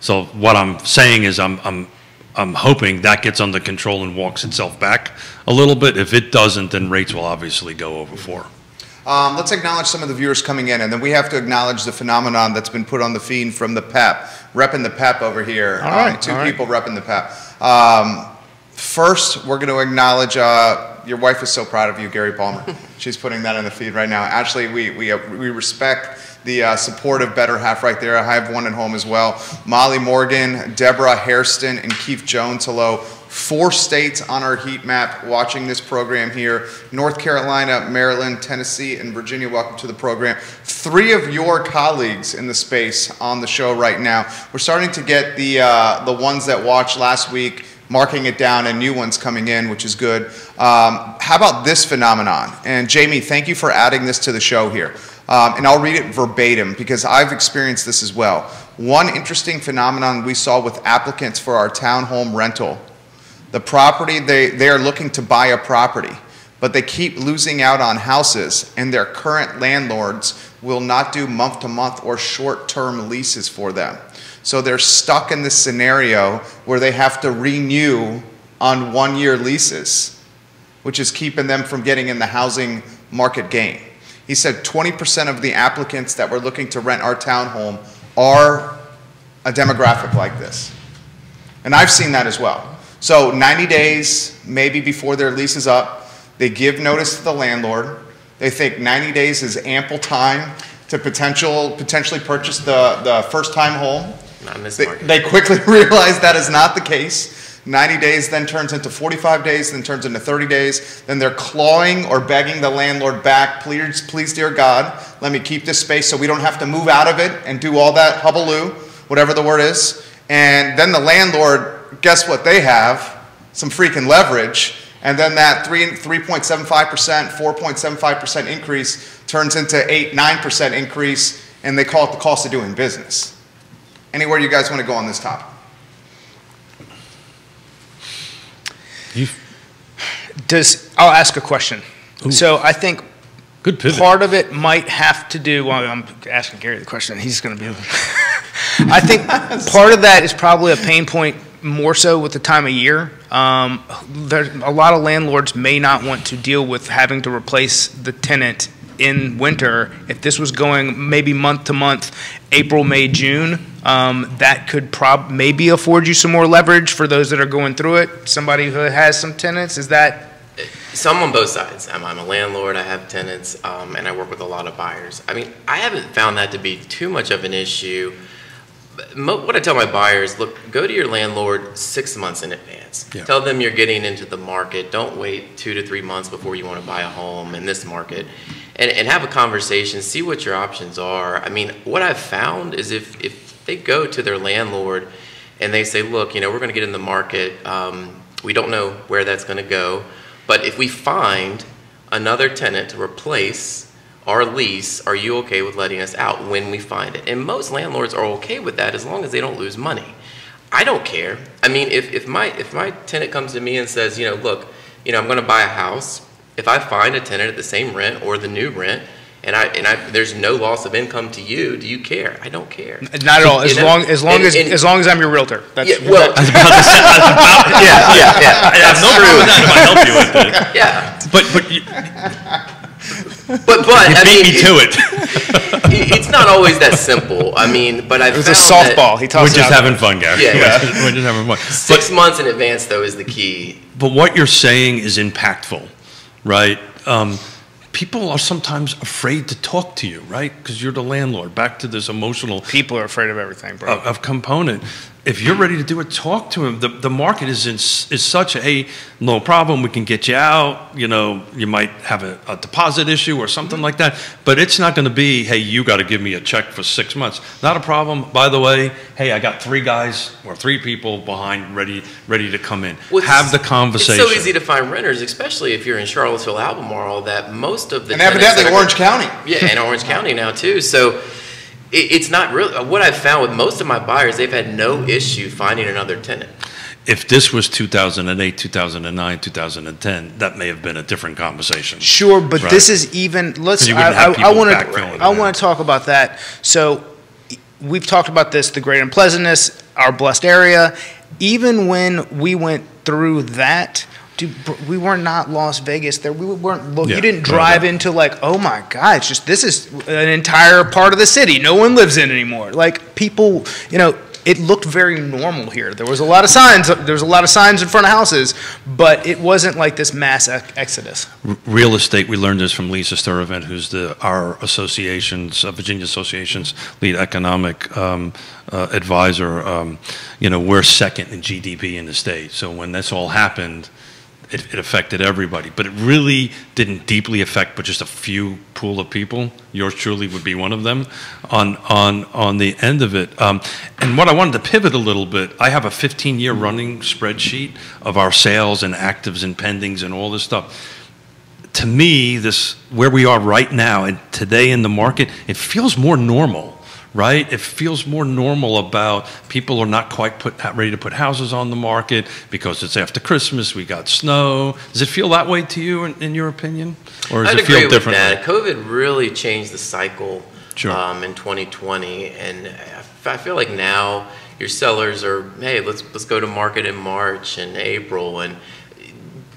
So what I'm saying is I'm, I'm, I'm hoping that gets under control and walks itself back a little bit. If it doesn't, then rates will obviously go over four. Um, let's acknowledge some of the viewers coming in, and then we have to acknowledge the phenomenon that's been put on the feed from the P E P. Repping the P E P over here. All right, um, two all people right. repping the P E P. Um, first, we're going to acknowledge uh, your wife is so proud of you, Gary Palmer. She's putting that on the feed right now. Actually, we, we, uh, we respect the uh, supportive better half right there. I have one at home as well. Molly Morgan, Deborah Hairston, and Keith Jones, hello. Four states on our heat map watching this program here. North Carolina, Maryland, Tennessee, and Virginia, welcome to the program. Three of your colleagues in the space on the show right now. We're starting to get the, uh, the ones that watched last week, marking it down, and new ones coming in, which is good. Um, how about this phenomenon? And Jamie, thank you for adding this to the show here. Um, and I'll read it verbatim because I've experienced this as well. One interesting phenomenon we saw with applicants for our townhome rental. The property, they, they are looking to buy a property, but they keep losing out on houses, and their current landlords will not do month-to-month or short-term leases for them. So they're stuck in this scenario where they have to renew on one-year leases, which is keeping them from getting in the housing market game. He said twenty percent of the applicants that were looking to rent our townhome are a demographic like this. And I've seen that as well. So ninety days, maybe before their lease is up, they give notice to the landlord. They think ninety days is ample time to potential, potentially purchase the, the first-time home. Not in this they, market. They quickly realize that is not the case. ninety days then turns into forty-five days, then turns into thirty days. Then they're clawing or begging the landlord back, please, please, dear God, let me keep this space so we don't have to move out of it and do all that hullabaloo, whatever the word is. And then the landlord, guess what they have? Some freaking leverage. And then that three point seven five percent, four point seven five percent increase turns into eight, nine percent increase, and they call it the cost of doing business. Anywhere you guys want to go on this topic? Does, I'll ask a question. Ooh. So I think Good part of it might have to do, well, I'm asking Gary the question, he's going to be able to. I think part of that is probably a pain point more so with the time of year. Um, there's a lot of landlords may not want to deal with having to replace the tenant in winter. If this was going maybe month to month, April, May, June, um, that could prob maybe afford you some more leverage for those that are going through it. Somebody who has some tenants, is that? Some on both sides. I'm, I'm a landlord, I have tenants, um, and I work with a lot of buyers. I mean, I haven't found that to be too much of an issue. What I tell my buyers, look, go to your landlord six months in advance. Yeah. Tell them you're getting into the market. Don't wait two to three months before you want to buy a home in this market. And, and have a conversation, see what your options are. I mean, what I've found is if, if they go to their landlord and they say, look, you know, we're going to get in the market. Um, we don't know where that's going to go. But if we find another tenant to replace our lease, are you okay with letting us out when we find it? And most landlords are okay with that as long as they don't lose money. I don't care. I mean, if, if my if my tenant comes to me and says, you know, look, you know, I'm going to buy a house. If I find a tenant at the same rent or the new rent, and I and I there's no loss of income to you, do you care? I don't care. Not at all. As you long know? as long and, as and, as long as I'm your realtor. That's yeah, well, about to say, about, yeah, yeah, yeah. I have no problem with that if I help you with it. Yeah, but but. You, But but you I beat mean, me to it. it. It's not always that simple. I mean, but I. It was found a softball. He tossed. We're just having fun, Gary. Yeah, yeah. yeah. We're just having fun. Six but, months in advance, though, is the key. But what you're saying is impactful, right? Um, people are sometimes afraid to talk to you, right? Because you're the landlord. Back to this emotional. People are afraid of everything, bro. Of, of component. If you're ready to do it, talk to him. The, the market is in, is such a, hey, no problem, we can get you out. You know, you might have a, a deposit issue or something like that. But it's not going to be, hey, you got to give me a check for six months. Not a problem. By the way, hey, I got three guys or three people behind ready ready to come in. Well, have the conversation. It's so easy to find renters, especially if you're in Charlottesville, Albemarle, that most of the... And evidently are, Orange County. Yeah, and Orange County now, too. So... It's not really what I've found with most of my buyers. They've had no issue finding another tenant. If this was two thousand eight, two thousand nine, two thousand ten, that may have been a different conversation. Sure, but right? this is even. Let's. I want to. I want to talk about that. So we've talked about this: the great unpleasantness, our blessed area. Even when we went through that. Dude, we were not Las Vegas there. We weren't. Look, yeah, you didn't drive no, no. into like, oh my God, it's just this is an entire part of the city. No one lives in anymore. Like people, you know, it looked very normal here. There was a lot of signs. There was a lot of signs in front of houses, but it wasn't like this mass exodus. Real estate. We learned this from Lisa Sturvant, who's the our associations, uh, Virginia Association's lead economic um, uh, advisor. Um, you know, we're second in G D P in the state. So when this all happened. It, it affected everybody, but it really didn't deeply affect, but just a few pool of people. Yours truly would be one of them on on on the end of it. Um, and what I wanted to pivot a little bit, I have a fifteen-year running spreadsheet of our sales and actives and pendings and all this stuff. To me, this where we are right now and today in the market, it feels more normal. Right? It feels more normal about people are not quite put, ready to put houses on the market because it's after Christmas, we got snow. Does it feel that way to you, in, in your opinion? Or does I'd it feel different? I'd agree with that. COVID really changed the cycle sure. um, in twenty twenty. And I feel like now your sellers are, hey, let's, let's go to market in March and April. And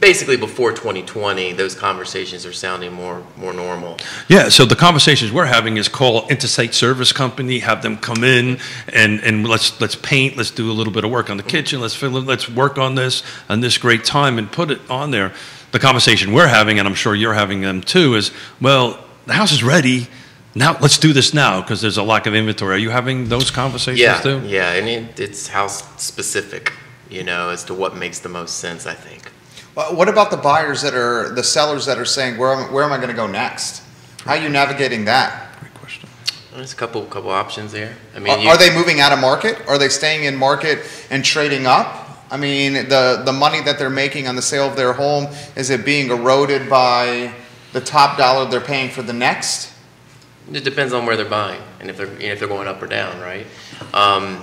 basically before twenty twenty, those conversations are sounding more more normal. Yeah, so the conversations we're having is call interstate service company, have them come in and and let's let's paint, let's do a little bit of work on the kitchen, let's fill in, let's work on this on this great time and put it on there. The conversation we're having, and I'm sure you're having them too, is well, the house is ready. Now let's do this now because there's a lack of inventory. Are you having those conversations yeah, too? Yeah, and it, it's house specific, you know, as to what makes the most sense, I think. What about the buyers that are, the sellers that are saying, where am, where am I going to go next? How are you navigating that? Great question. There's a couple couple options there. I mean, are, you, are they moving out of market? Are they staying in market and trading up? I mean, the, the money that they're making on the sale of their home, is it being eroded by the top dollar they're paying for the next? It depends on where they're buying and if they're, you know, if they're going up or down, right? Um,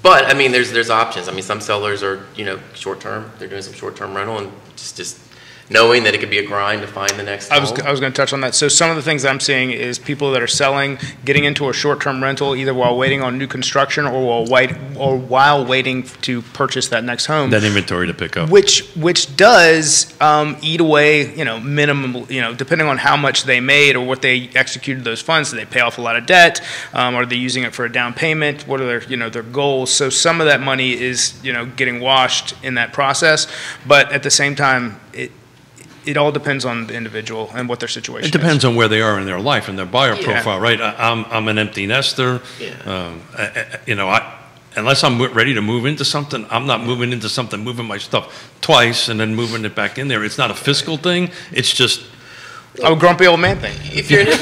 But I mean, there's there's options. I mean, some sellers are you know short term. They're doing some short term rental and just just knowing that it could be a grind to find the next. I was home. I was going to touch on that. So some of the things I'm seeing is people that are selling, getting into a short term rental either while waiting on new construction or while wait or while waiting to purchase that next home. That inventory to pick up. Which which does um, eat away you know minimum you know depending on how much they made or what they executed those funds. Do they pay off a lot of debt? Um, are they using it for a down payment? What are their you know their goals? So some of that money is, you know, getting washed in that process, but at the same time, it it all depends on the individual and what their situation is. It depends is. on where they are in their life and their buyer yeah. profile, right? I, I'm I'm an empty nester, yeah. um, I, I, you know. I unless I'm ready to move into something, I'm not moving into something, moving my stuff twice and then moving it back in there. It's not a fiscal thing. It's just. Oh, grumpy old man thing. If you're, an, you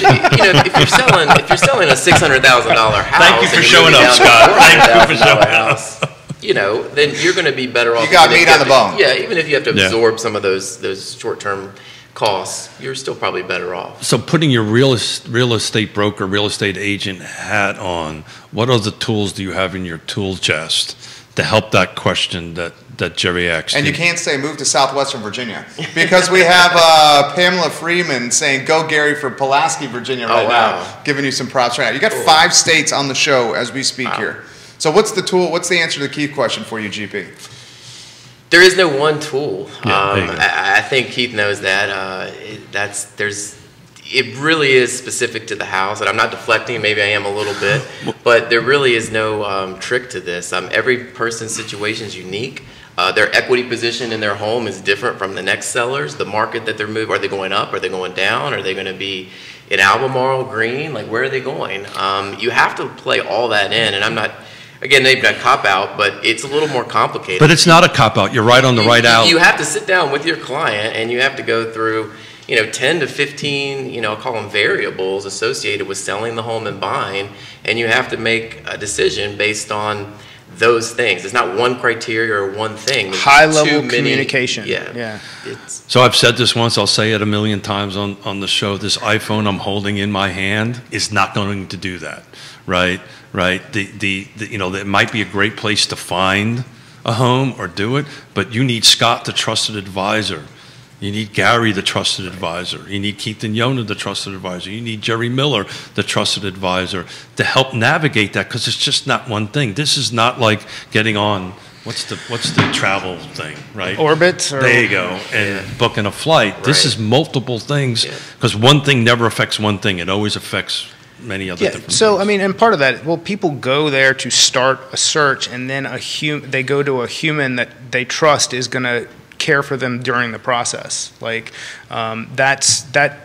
know, if you're selling, if you're selling a six hundred thousand dollar house, thank you for showing up, Scott. Thank you for showing up. You know, then you're going to be better off. You got meat on the bone. Yeah, even if you have to absorb yeah. some of those those short term costs, you're still probably better off. So, putting your real real estate broker, real estate agent hat on, what other tools do you have in your tool chest to help that question that? That Jerry asked. And you can't say move to Southwestern Virginia because we have uh, Pamela Freeman saying go Gary for Pulaski, Virginia right oh, wow. now, giving you some props right now. You got cool. five states on the show as we speak wow. here. So what's the tool? What's the answer to the Keith question for you, G P? There is no one tool. Yeah, um, I, I think Keith knows that. Uh, it, that's there's it really is specific to the house, and I'm not deflecting, maybe I am a little bit, but there really is no um, trick to this. Um, every person's situation is unique. Uh, their equity position in their home is different from the next sellers. The market that they're moving, are they going up? Are they going down? Are they going to be in Albemarle, Green? Like, where are they going? Um, you have to play all that in, and I'm not, again, they've done cop-out, but it's a little more complicated. But it's not a cop-out. You're right on the right out. You have to sit down with your client, and you have to go through, you know, ten to fifteen, you know, I'll call them variables associated with selling the home and buying, and you have to make a decision based on those things. It's not one criteria or one thing. There's high level many, communication. Yeah. yeah. It's, so I've said this once, I'll say it a million times on, on the show, this iPhone I'm holding in my hand is not going to do that, right? Right? The, the, the, you know, it might be a great place to find a home or do it, but you need Scott, the trusted advisor. You need Gary, the trusted advisor. You need Keith and Yona, the trusted advisor. You need Jerry Miller, the trusted advisor, to help navigate that, because it's just not one thing. This is not like getting on, what's the, what's the travel thing, right? Orbit. Or there you go, and yeah. booking a flight. Right. This is multiple things, because yeah. one thing never affects one thing. It always affects many other yeah, different so, things. I mean, and part of that, well, people go there to start a search, and then a hum they go to a human that they trust is going to care for them during the process. Like um, that's that.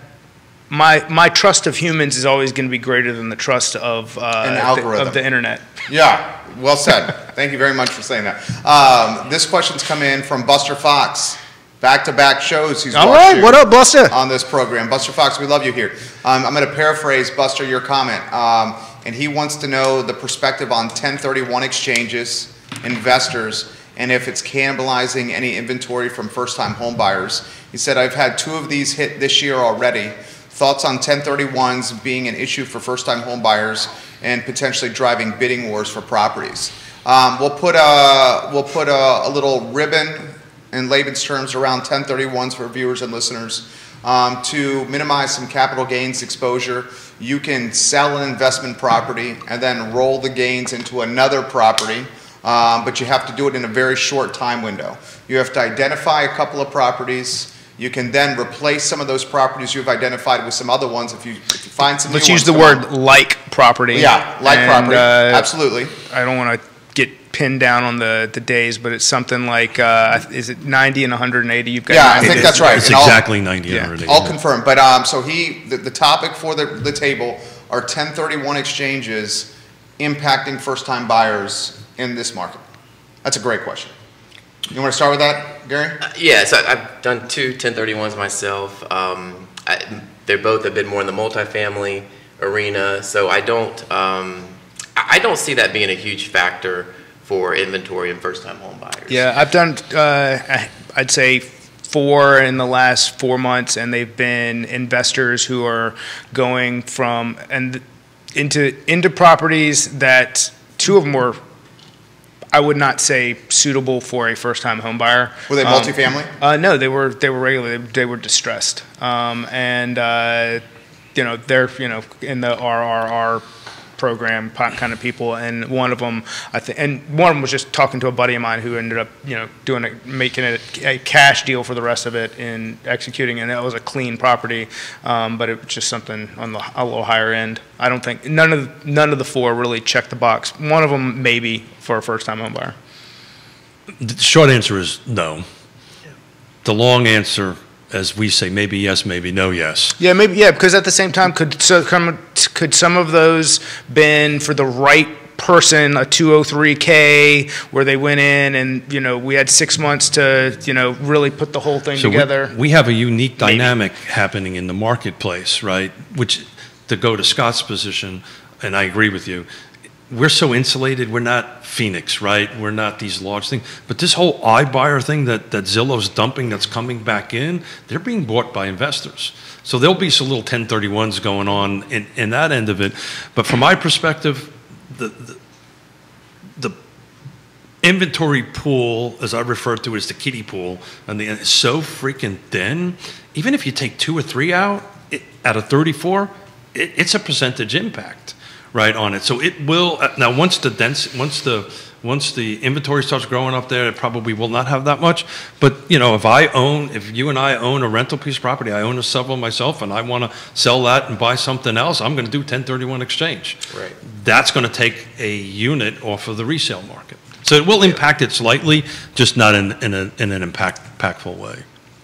My my trust of humans is always going to be greater than the trust of uh, an algorithm. The, of the internet. Yeah, well said. Thank you very much for saying that. Um, this question's come in from Buster Fox. Back to back shows. He's all right. What up, Buster? On this program, Buster Fox, we love you here. Um, I'm going to paraphrase Buster your comment, um, and he wants to know the perspective on ten thirty-one exchanges, investors, and if it's cannibalizing any inventory from first-time home buyers. He said, I've had two of these hit this year already. Thoughts on ten thirty-ones being an issue for first-time home buyers and potentially driving bidding wars for properties. Um, we'll put, a, we'll put a, a little ribbon in layman's terms around ten thirty-ones for viewers and listeners. Um, to minimize some capital gains exposure, you can sell an investment property and then roll the gains into another property. Um, but you have to do it in a very short time window. You have to identify a couple of properties. You can then replace some of those properties you've identified with some other ones if you, if you find some. Let's use the word like property. Yeah, like property. Uh, Absolutely. I don't want to get pinned down on the, the days, but it's something like, uh, is it ninety and one eighty? You've got. Yeah, I think that's right. It's exactly ninety and one eighty. I'll confirm. But um, so he, the, the topic for the, the table are ten thirty-one exchanges impacting first-time buyers in this market? That's a great question. You want to start with that, Gary? Uh, yeah, so I've done two ten thirty-ones myself. Um, I, they're both have been more in the multifamily arena, so I don't, um, I don't see that being a huge factor for inventory and first-time home buyers. Yeah, I've done, uh, I'd say, four in the last four months, and they've been investors who are going from and into into properties that two of them were, I would not say suitable for a first-time home buyer. Were they multifamily? Um, uh, no, they were. They were regular. They, they were distressed, um, and uh, you know they're you know in the R R R program kind of people. And one of them, I think, and one of them was just talking to a buddy of mine who ended up you know doing it, making it a cash deal for the rest of it and executing. And that was a clean property, um, but it was just something on the a little higher end. I don't think none of none of the four really checked the box. One of them maybe. For a first-time home buyer? The short answer is no. The long answer, as we say, maybe yes, maybe no, yes. Yeah, maybe yeah, because at the same time, could so come could some of those been for the right person, a two oh three K, where they went in and you know we had six months to you know really put the whole thing so together. We, we have a unique dynamic maybe. happening in the marketplace, right? Which to go to Scott's position, and I agree with you. We're so insulated. We're not Phoenix, right? We're not these large things. But this whole iBuyer thing that, that Zillow's dumping that's coming back in, they're being bought by investors. So there'll be some little ten thirty-ones going on in, in that end of it. But from my perspective, the, the, the inventory pool, as I refer to it as the kiddie pool, and the, it's so freaking thin. Even if you take two or three out, it, out of thirty-four, it, it's a percentage impact. Right on it, so it will uh, now. Once the dense, once the Once the inventory starts growing up there, it probably will not have that much. But, you know, if I own, if you and I own a rental piece of property, I own a several myself, and I want to sell that and buy something else, I'm going to do ten thirty-one exchange. Right. That's going to take a unit off of the resale market. So it will impact it slightly, just not in, in, a, in an impact, impactful way.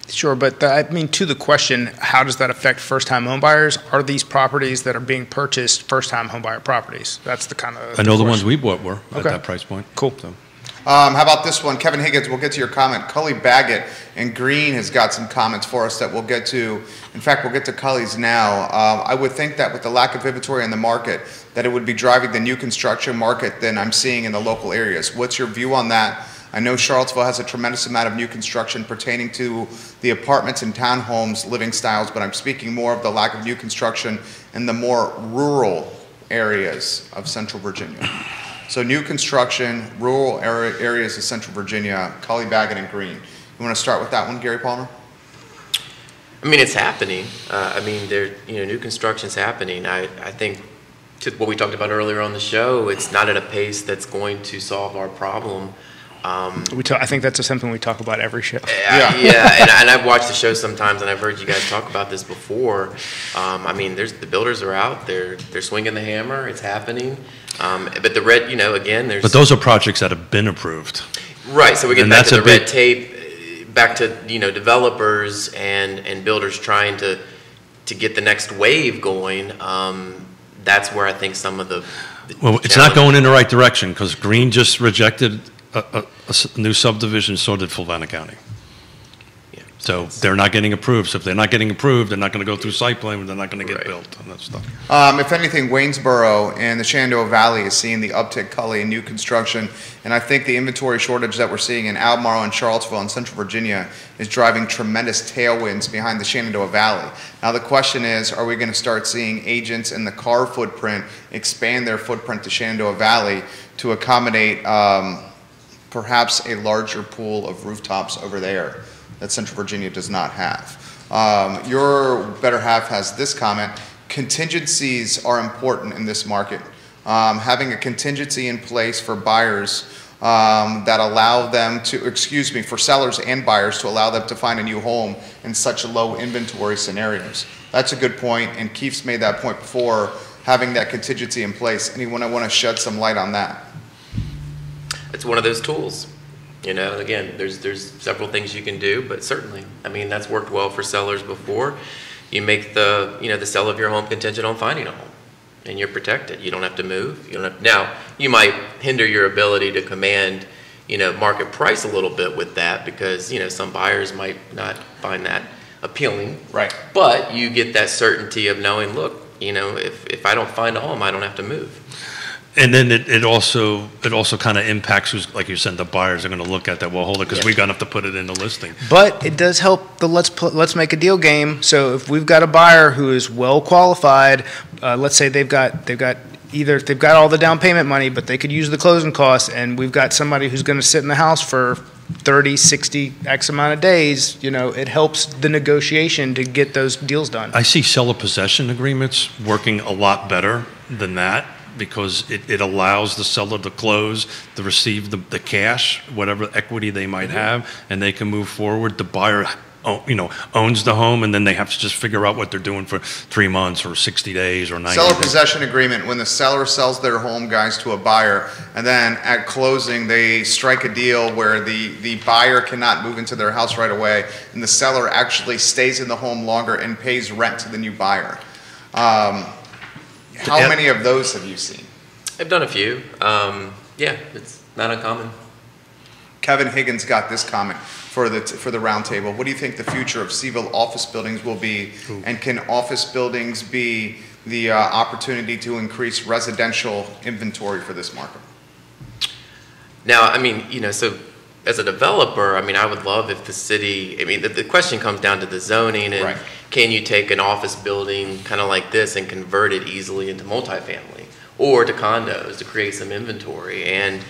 Sure, but the, I mean, to the question, how does that affect first-time homebuyers? Are these properties that are being purchased first-time homebuyer properties? That's the kind of... I know the, the ones we bought were okay. at that price point. Cool. So. Um, how about this one? Kevin Higgins, we'll get to your comment. Cully Baggett and Green has got some comments for us that we'll get to. In fact, we'll get to Cully's now. Uh, I would think that with the lack of inventory in the market, that it would be driving the new construction market than I'm seeing in the local areas. What's your view on that? I know Charlottesville has a tremendous amount of new construction pertaining to the apartments and townhomes living styles, but I'm speaking more of the lack of new construction in the more rural areas of Central Virginia. So new construction, rural area, areas of Central Virginia, Cully Baggett and Green. You want to start with that one, Gary Palmer? I mean, it's happening. Uh, I mean, there, you know, new construction's happening. I, I think to what we talked about earlier on the show, it's not at a pace that's going to solve our problem. Um, we talk, I think that's something we talk about every show. Yeah, I, yeah and, and I've watched the show sometimes, and I've heard you guys talk about this before. Um, I mean, there's the builders are out; they're they're swinging the hammer. It's happening, um, but the red, you know, again, there's. But those are projects that have been approved. Right, so we get and back to the big, red tape, back to you know developers and and builders trying to to get the next wave going. Um, that's where I think some of the, the well, it's not going in the right direction because Green just rejected. A, a, a new subdivision, so did Fluvanna County. Yeah, so they're not getting approved. So if they're not getting approved, they're not going to go through site plan, they're not going to get right. built and that stuff. Um, if anything, Waynesboro and the Shenandoah Valley is seeing the uptick, Cully, in new construction. And I think the inventory shortage that we're seeing in Albemarle and Charlottesville and Central Virginia is driving tremendous tailwinds behind the Shenandoah Valley. Now the question is, are we going to start seeing agents in the car footprint expand their footprint to Shenandoah Valley to accommodate um, perhaps a larger pool of rooftops over there that Central Virginia does not have. Um, your better half has this comment, contingencies are important in this market. Um, having a contingency in place for buyers um, that allow them to, excuse me, for sellers and buyers to allow them to find a new home in such low inventory scenarios. That's a good point, and Keith's made that point before, having that contingency in place. Anyone I want to shed some light on that? It's one of those tools, you know, again, there's there's several things you can do, but certainly, I mean, that's worked well for sellers before. You make the, you know, the sale of your home contingent on finding a home, and you're protected. You don't have to move. You don't have, now, you might hinder your ability to command, you know, market price a little bit with that because, you know, some buyers might not find that appealing. Right. But you get that certainty of knowing, look, you know, if, if I don't find a home, I don't have to move. And then it, it also it also kind of impacts who's, like you said, the buyers are going to look at that. Well, hold it, because yeah. we're going to have to put it in the listing. But it does help the let's let's make a deal game. So if we've got a buyer who is well qualified, uh, let's say they've got they've got either they've got all the down payment money, but they could use the closing costs, and we've got somebody who's going to sit in the house for thirty, sixty, X amount of days. You know, it helps the negotiation to get those deals done. I see seller possession agreements working a lot better than that, because it, it allows the seller to close, to receive the, the cash, whatever equity they might have, and they can move forward. The buyer you know, owns the home, and then they have to just figure out what they're doing for three months or sixty days or ninety seller days. Seller possession agreement, when the seller sells their home, guys, to a buyer, and then at closing they strike a deal where the, the buyer cannot move into their house right away, and the seller actually stays in the home longer and pays rent to the new buyer. Um, How many of those have you seen? I've done a few. Um, yeah, it's not uncommon. Kevin Higgins got this comment for the, for the roundtable. What do you think the future of Seville office buildings will be? Ooh. And can office buildings be the uh, opportunity to increase residential inventory for this market? Now, I mean, you know, so as a developer, I mean, I would love if the city, I mean, the, the question comes down to the zoning and right. Can you take an office building kind of like this and convert it easily into multifamily or to condos to create some inventory? And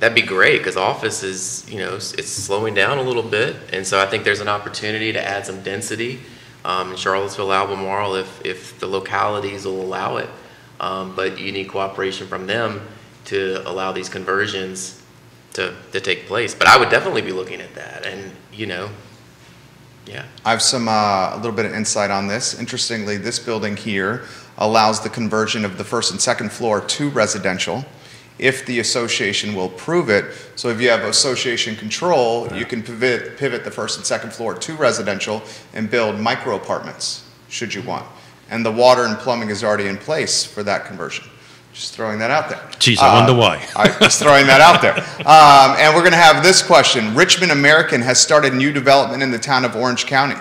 that'd be great because office is, you know, it's slowing down a little bit. And so I think there's an opportunity to add some density um, in Charlottesville, Albemarle, if, if the localities will allow it. Um, but you need cooperation from them to allow these conversions to, to take place. But I would definitely be looking at that. And, you know, yeah. I have some, uh, a little bit of insight on this. Interestingly, this building here allows the conversion of the first and second floor to residential if the association will prove it. So if you have association control, you can pivot, pivot the first and second floor to residential and build micro apartments, should you want. And the water and plumbing is already in place for that conversion. Just throwing that out there. Geez, I uh, wonder why. I'm just throwing that out there. Um, and we're going to have this question. Richmond American has started new development in the town of Orange County.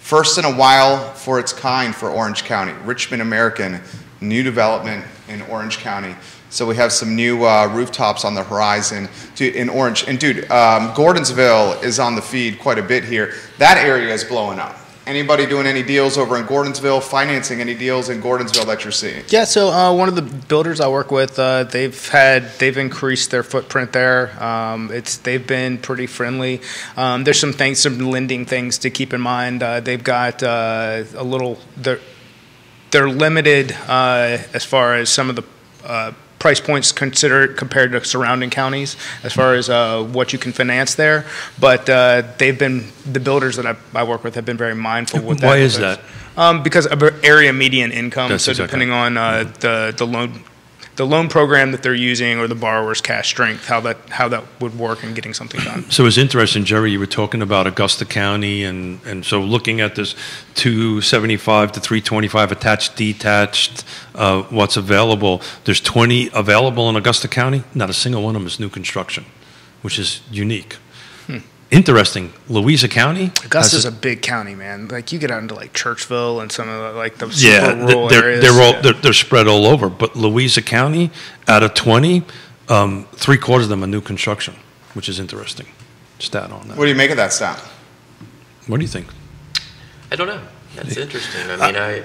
First in a while for its kind for Orange County. Richmond American, new development in Orange County. So we have some new uh, rooftops on the horizon to, in Orange. And dude, um, Gordonsville is on the feed quite a bit here. That area is blowing up. Anybody doing any deals over in Gordonsville, financing any deals in Gordonsville that you're seeing? Yeah, so uh, one of the builders I work with, uh, they've had, they've increased their footprint there. Um, it's, they've been pretty friendly. Um, there's some things, some lending things to keep in mind. Uh, they've got uh, a little, they're, they're limited uh, as far as some of the uh, price points considered compared to surrounding counties as far as uh, what you can finance there. But uh, they've been, the builders that I, I work with have been very mindful with that. Why is that? Um, because of area median income. That's so exactly. Depending on uh, mm-hmm. the, the loan the loan program that they're using or the borrower's cash strength, how that how that would work in getting something done. So it's interesting, Jerry, you were talking about Augusta County, and, and so looking at this two seventy-five to three twenty-five attached, detached, uh, what's available. There's twenty available in Augusta County. Not a single one of them is new construction, which is unique. Hmm. Interesting. Louisa County? Augusta's a, a big county, man. Like, you get out into, like, Churchville and some of the, like, the super yeah, rural they're, areas. They're all, yeah, they're, they're spread all over. But Louisa County, out of twenty, um, three-quarters of them are new construction, which is interesting stat on that. What do you make of that stat? What do you think? I don't know. That's interesting. I mean, I, I,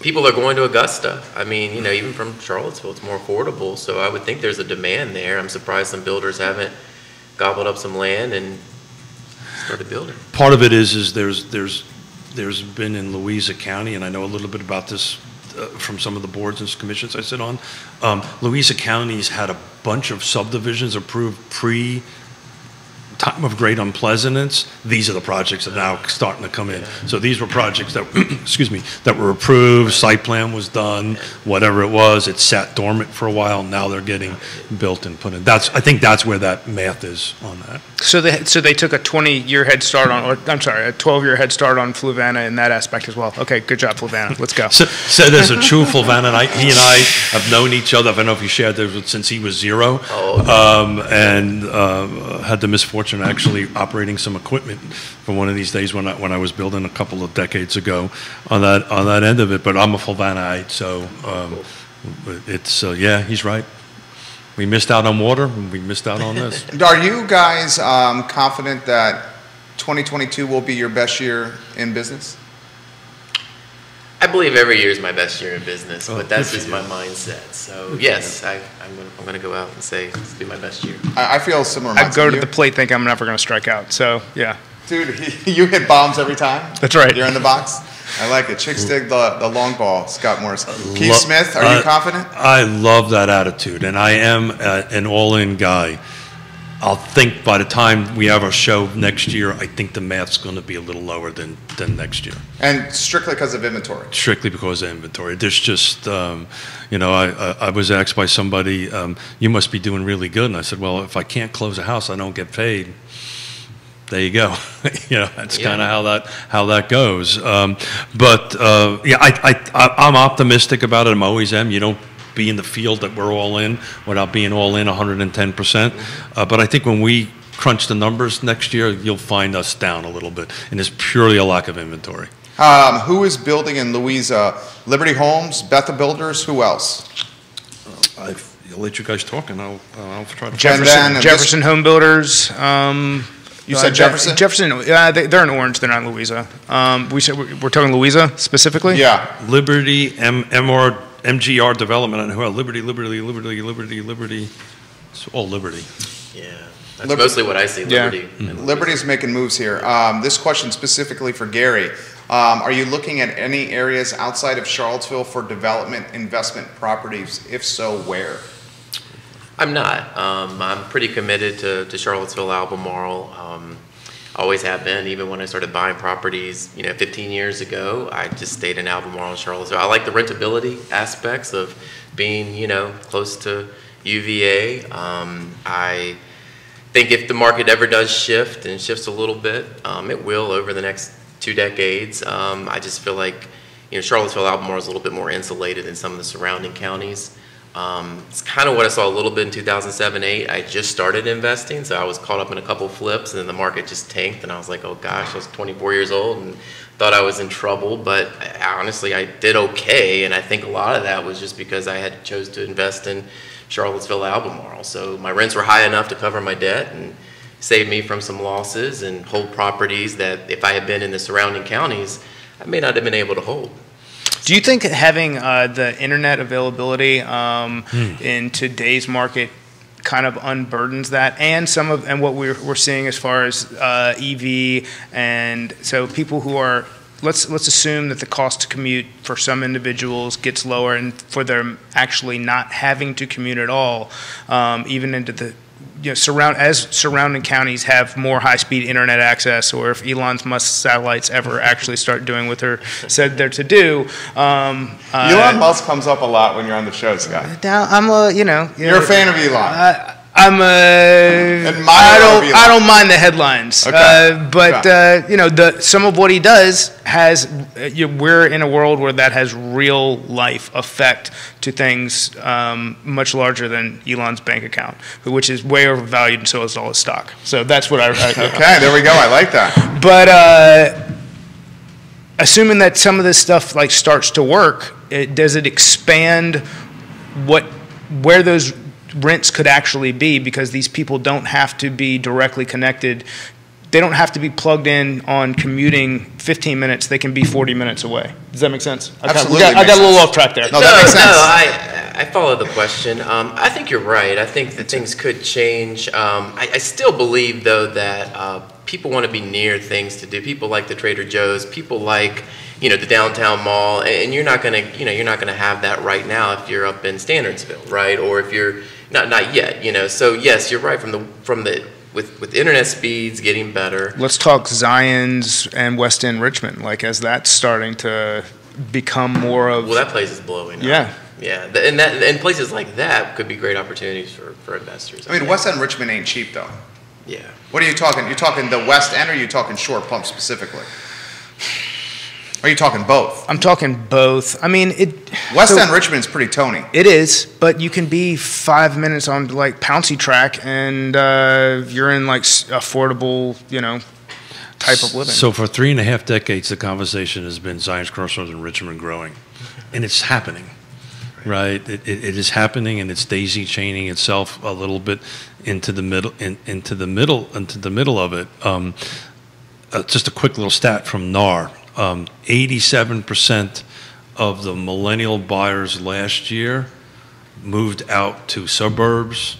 people are going to Augusta. I mean, you know, even from Charlottesville, it's more affordable. So I would think there's a demand there. I'm surprised some builders haven't gobbled up some land and started building. Part of it is is there's there's there's been in Louisa County, and I know a little bit about this uh, from some of the boards and commissions I sit on. Um, Louisa County's had a bunch of subdivisions approved pre time of great unpleasantness. These are the projects that are now starting to come in. Yeah. So these were projects that excuse me that were approved. Site plan was done. Whatever it was, it sat dormant for a while. Now they're getting built and put in. That's I think that's where that math is on that. So they so they took a twenty year head start on, or I'm sorry, a twelve year head start on Fluvanna in that aspect as well. Okay, good job, Fluvanna. Let's go. So, so there's a true Fluvanna. And I, he and I have known each other. I don't know if you shared this since he was zero, oh, okay. um, and uh, had the misfortune. And actually operating some equipment for one of these days when I, when I was building a couple of decades ago on that on that end of it. But I'm a Fluvannaite, so um, it's uh, yeah, he's right. We missed out on water, and we missed out on this. Are you guys um, confident that twenty twenty-two will be your best year in business? I believe every year is my best year in business, but oh, that's just my mindset. So yes, I, I'm going I'm to go out and say it's be my best year. I, I feel similar. I go to you. The plate, think I'm never going to strike out. So yeah, dude, you hit bombs every time. That's right. You're in the box. I like it. Chicks dig the, the long ball. Scott Morris, Keith Smith. Are uh, you confident? I love that attitude, and I am uh, an all-in guy. I'll think by the time we have our show next year, I think the math's going to be a little lower than, than next year. And strictly because of inventory? Strictly because of inventory. There's just, um, you know, I, I, I was asked by somebody, um, you must be doing really good. And I said, well, if I can't close a house, I don't get paid. There you go. You know, that's yeah. kind of how that how that goes. Um, but, uh, yeah, I, I, I, I'm optimistic about it. I always am. You don't be in the field that we're all in without being all in one hundred ten percent. Uh, but I think when we crunch the numbers next year, you'll find us down a little bit. And it's purely a lack of inventory. Um, who is building in Louisa? Liberty Homes, Bethel Builders, who else? Uh, I've, I'll let you guys talk and I'll, uh, I'll try to Jefferson, find Jefferson, Jefferson Home Builders. Um, you said uh, Jefferson? Jefferson, uh, they, they're in Orange, they're not in Louisa. Um, we said, we're, we're talking Louisa specifically? Yeah. Liberty, M MR. M G R Development, and who are Liberty, Liberty, Liberty, Liberty, Liberty. It's all Liberty. Yeah, that's Liberty. Mostly what I see, Liberty. Yeah. Mm-hmm. Liberty's, Liberty's making moves here. Um, this question specifically for Gary. Um, are you looking at any areas outside of Charlottesville for development investment properties? If so, where? I'm not. Um, I'm pretty committed to, to Charlottesville, Albemarle. Um, always have been. Even when I started buying properties, you know, fifteen years ago, I just stayed in Albemarle and Charlottesville. I like the rentability aspects of being, you know, close to U V A. Um, I think if the market ever does shift and shifts a little bit, um, it will over the next two decades. Um, I just feel like, you know, Charlottesville, Albemarle is a little bit more insulated than some of the surrounding counties. Um, it's kind of what I saw a little bit in two thousand seven, eight. I just started investing, so I was caught up in a couple flips, and then the market just tanked, and I was like, oh gosh, I was twenty-four years old and thought I was in trouble, but I, honestly, I did okay, and I think a lot of that was just because I had chose to invest in Charlottesville, Albemarle. So my rents were high enough to cover my debt and save me from some losses and hold properties that if I had been in the surrounding counties, I may not have been able to hold. Do you think having uh, the internet availability um, mm. in today's market kind of unburdens that, and some of and what we're we're seeing as far as uh, E V, and so people who are let's let's assume that the cost to commute for some individuals gets lower, and for them actually not having to commute at all, um, even into the you know surround as surrounding counties have more high-speed internet access, or if Elon's Musk satellites ever actually start doing what they're said they're to do. Um, uh, Elon Musk comes up a lot when you're on the show, Scott. I'm a you know you're, you're a fan of Elon. I, I'm a I don't Elon. I don't mind the headlines, okay. uh, but okay. uh, you know the some of what he does has uh, you, we're in a world where that has real life effect to things um, much larger than Elon's bank account, which is way overvalued, and so is all his stock. So that's what I. I okay, there we go. I like that. But uh, assuming that some of this stuff like starts to work, it, does it expand what where those rents could actually be, because these people don't have to be directly connected. They don't have to be plugged in on commuting fifteen minutes. They can be forty minutes away. Does that make sense? I Absolutely. Got, I got a little off track there. No, no that makes sense. No, I, I follow the question. Um, I think you're right. I think that things could change. Um, I, I still believe, though, that uh, people want to be near things to do. People like the Trader Joe's. People like, you know, the downtown mall. And you're not going to, you know, you're not going to have that right now if you're up in Standardsville, right? Or if you're Not, not yet, you know. So yes, you're right. From the from the with with internet speeds getting better. Let's talk Zions and West End Richmond. Like as that's starting to become more of. Well, that place is blowing. Yeah. Up. Yeah, yeah, and that and places like that could be great opportunities for for investors. I mean, West End Richmond ain't cheap though. Yeah. What are you talking? You're talking the West End, or you talking Short Pump specifically? Are you talking both? I'm talking both. I mean, it. West End Richmond's pretty Tony. It is, but you can be five minutes on like Pouncy Track, and uh, you're in like affordable, you know, type of living. So for three and a half decades, the conversation has been Zions Crossroads and Richmond growing, and it's happening, right? It, it, it is happening, and it's daisy chaining itself a little bit into the middle, in, into the middle, into the middle of it. Um, uh, just a quick little stat from N A R. Um, eighty-seven percent of the millennial buyers last year moved out to suburbs,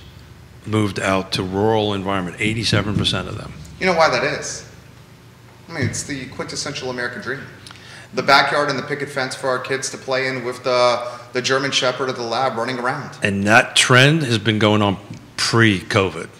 moved out to rural environment, eighty-seven percent of them. You know why that is? I mean, it's the quintessential American dream. The backyard and the picket fence for our kids to play in with the, the German Shepherd of the lab running around. And that trend has been going on pre-COVID.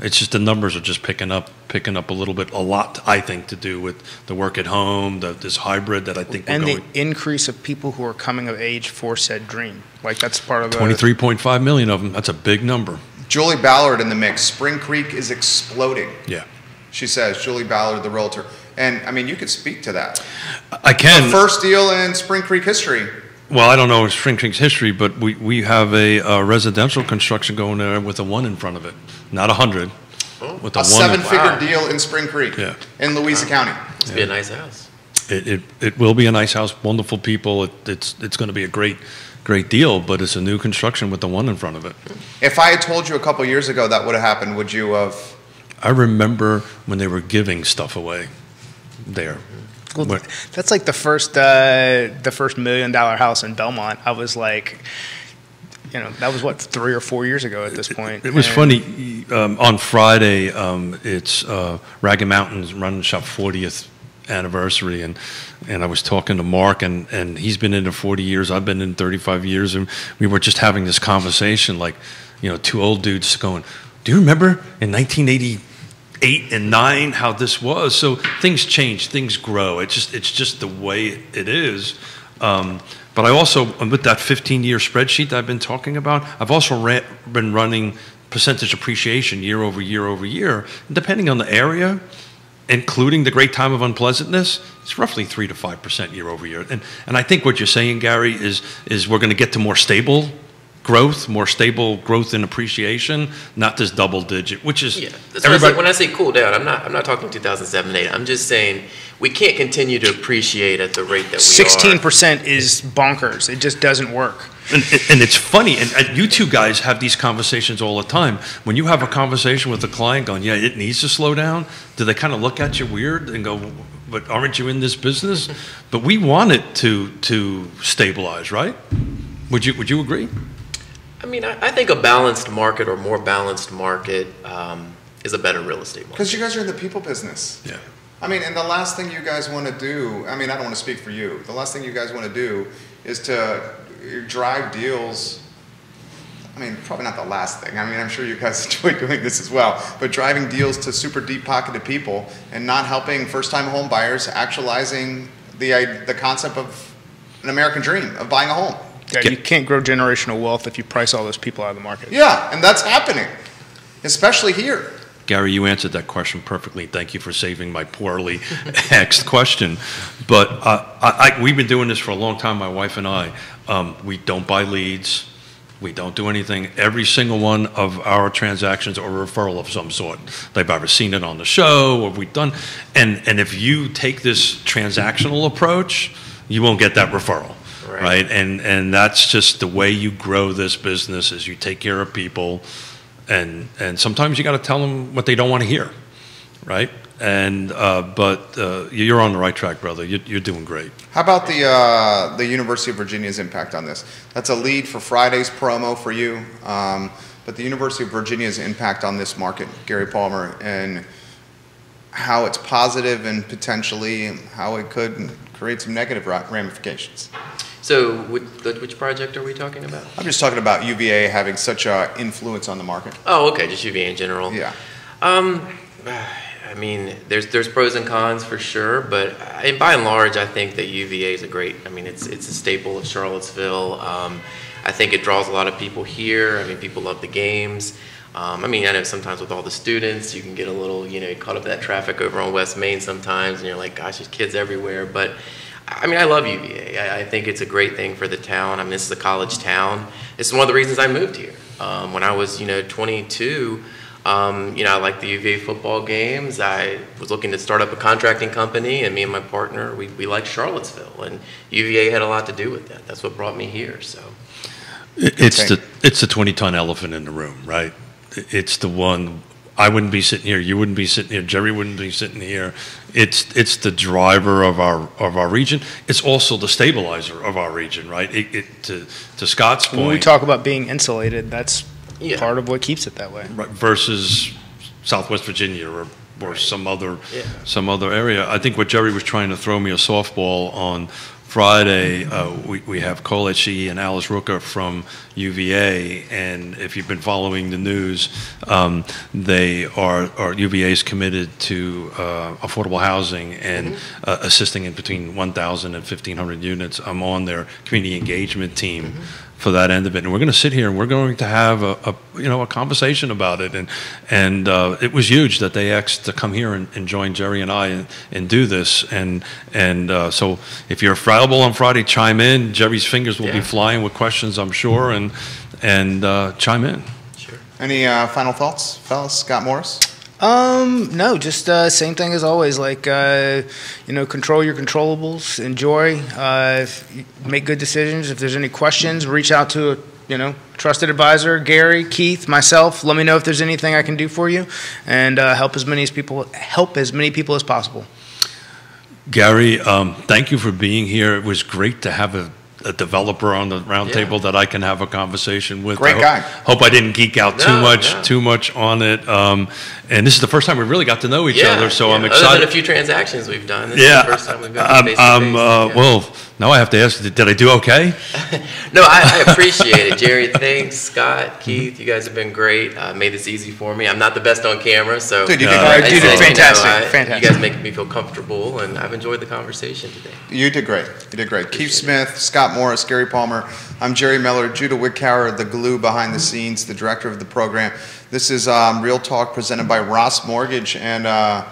It's just the numbers are just picking up, picking up a little bit, a lot, I think, to do with the work at home, the, this hybrid that I think we're and going. The increase of people who are coming of age for said dream. Like that's part of twenty-three point five million of them. That's a big number. Julie Ballard in the mix. Spring Creek is exploding. Yeah. She says, Julie Ballard, the realtor. And, I mean, you could speak to that. I can. The first deal in Spring Creek history. Well, I don't know Spring Creek's history, but we, we have a, a residential construction going there with a one in front of it. Not a hundred. Oh, with a, a seven-figure wow. deal in Spring Creek yeah. in Louisa wow. County. It's yeah. be a nice house. It, it, it will be a nice house, wonderful people. It, it's it's going to be a great, great deal, but it's a new construction with the one in front of it. If I had told you a couple years ago that would have happened, would you have? I remember when they were giving stuff away there. Well, that's like the first uh, the first million dollar house in Belmont. I was like, you know, that was what three or four years ago at this point. It, it was and funny. Um, on Friday, um, it's uh, Rocky Mountain's Run Shop fortieth anniversary, and and I was talking to Mark, and and he's been in it forty years. I've been in thirty-five years, and we were just having this conversation like, you know, two old dudes going, do you remember in nineteen eighty-eight and nine how this was? So things change, things grow. It's just, it's just the way it is. Um, but I also, with that fifteen-year spreadsheet that I've been talking about, I've also ran, been running percentage appreciation year over year over year. And depending on the area, including the great time of unpleasantness, it's roughly three to five percent year over year. And, and I think what you're saying, Gary, is, is we're going to get to more stable growth, more stable growth in appreciation, not this double digit, which is... Yeah, that's what I say. When I say cool down, I'm not, I'm not talking two thousand seven, eight. I'm just saying we can't continue to appreciate at the rate that we sixteen percent are. sixteen percent is bonkers. It just doesn't work. And, and it's funny, and, and you two guys have these conversations all the time. When you have a conversation with a client going, yeah, it needs to slow down, do they kind of look at you weird and go, but aren't you in this business? But we want it to to stabilize, right? Would you, would you agree? I mean, I, I think a balanced market or more balanced market um, is a better real estate market. Because you guys are in the people business. Yeah. I mean, and the last thing you guys want to do, I mean, I don't want to speak for you. The last thing you guys want to do is to... drive deals. I mean, probably not the last thing. I mean, I'm sure you guys enjoy doing this as well, but driving deals to super deep-pocketed people and not helping first-time home buyers actualizing the uh, the concept of an American dream of buying a home. Yeah, you can't grow generational wealth if you price all those people out of the market. Yeah, and that's happening, especially here. Gary, you answered that question perfectly. Thank you for saving my poorly hexed question. But uh, I, I, we've been doing this for a long time, my wife and I. Um, we don't buy leads. We don't do anything. Every single one of our transactions are a referral of some sort. They've either seen it on the show or we've done. And, and if you take this transactional approach, you won't get that referral. Right. Right? And, and that's just the way you grow this business is you take care of people. And, and sometimes you got to tell them what they don't want to hear, right? And uh, but uh, you're on the right track, brother. You're, you're doing great. How about the uh, the University of Virginia's impact on this? That's a lead for Friday's promo for you. Um, but the University of Virginia's impact on this market, Gary Palmer, and how it's positive and potentially how it could create some negative ramifications. So which project are we talking about? I'm just talking about U V A having such an influence on the market. Oh, okay, just U V A in general. Yeah. Um, I mean, there's there's pros and cons for sure, but I, by and large, I think that U V A is a great, I mean, it's, it's a staple of Charlottesville. Um, I think it draws a lot of people here. I mean, people love the games. Um, I mean, I know sometimes with all the students, you can get a little, you know, caught up in that traffic over on West Main sometimes, and you're like, gosh, there's kids everywhere, but... I mean, I love U V A. I, I think it's a great thing for the town. I mean, this is a college town. This is one of the reasons I moved here. Um, when I was, you know, twenty-two, um, you know, I liked the U V A football games. I was looking to start up a contracting company, and me and my partner, we, we liked Charlottesville, and U V A had a lot to do with that. That's what brought me here, so. It's the, it's the twenty-ton elephant in the room, right? It's the one... I wouldn't be sitting here. You wouldn't be sitting here. Jerry wouldn't be sitting here. It's it's the driver of our of our region. It's also the stabilizer of our region, right? It, it to to Scott's point. When we talk about being insulated, that's yeah. part of what keeps it that way. Right, versus Southwest Virginia or or right. some other yeah. some other area. I think what Jerry was trying to throw me a softball on Friday. Uh, we we have Cole Etchee and Alice Rooker from U V A, and if you've been following the news, um, they are, are U V A is committed to uh, affordable housing and mm-hmm. uh, assisting in between one thousand and fifteen hundred units. I'm on their community engagement team mm-hmm. for that end of it, and we're going to sit here and we're going to have a, a you know a conversation about it. And and uh, it was huge that they asked to come here and, and join Jerry and I and, and do this. And and uh, so if you're available on Friday, chime in. Jerry's fingers will yeah. be flying with questions, I'm sure, and. and uh, chime in. Sure. Any uh, final thoughts, fellas? Scott Morris? Um, no, just uh, same thing as always. Like, uh, you know, control your controllables, enjoy, uh, make good decisions. If there's any questions, reach out to a you know, trusted advisor, Gary, Keith, myself. Let me know if there's anything I can do for you, and uh, help as many as people help as many people as possible. Gary, um, thank you for being here. It was great to have a. a developer on the round yeah. table that I can have a conversation with. Great I hope, guy. Hope I didn't geek out no, too much, no. too much on it. Um, And this is the first time we really got to know each yeah, other, so yeah. I'm excited. Other than a few transactions we've done, this yeah, is the first time we've gone face to face. I'm, uh, yeah. Well, now I have to ask, did I do okay? No, I, I appreciate it, Jerry. Thanks, Scott, Keith. You guys have been great. Uh, made this easy for me. I'm not the best on camera, so dude, you did, uh, you did say, fantastic. You know, I, fantastic. You guys make me feel comfortable, and I've enjoyed the conversation today. You did great. You did great. Keith Smith, it. Scott Morris, Gary Palmer. I'm Jerry Miller, Judah Wickhauer, the glue behind the scenes, the director of the program. This is um, Real Talk presented by Ross Mortgage and uh,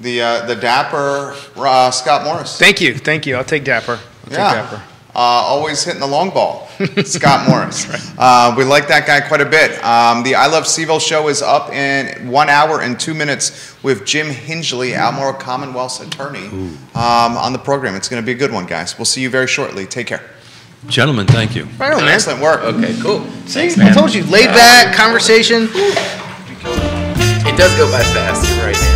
the uh, the dapper uh, Scott Morris. Thank you, thank you. I'll take dapper. I'll yeah, take dapper. Uh, always hitting the long ball, Scott Morris. Right. Uh, we like that guy quite a bit. Um, the I Love Seville show is up in one hour and two minutes with Jim Hingley, Albemarle Commonwealth's attorney, um, on the program. It's going to be a good one, guys. We'll see you very shortly. Take care. Gentlemen, thank you. Right on, man. Excellent work. Okay, cool. See, Thanks, I told you, laid back, conversation. It does go by fast, you're right.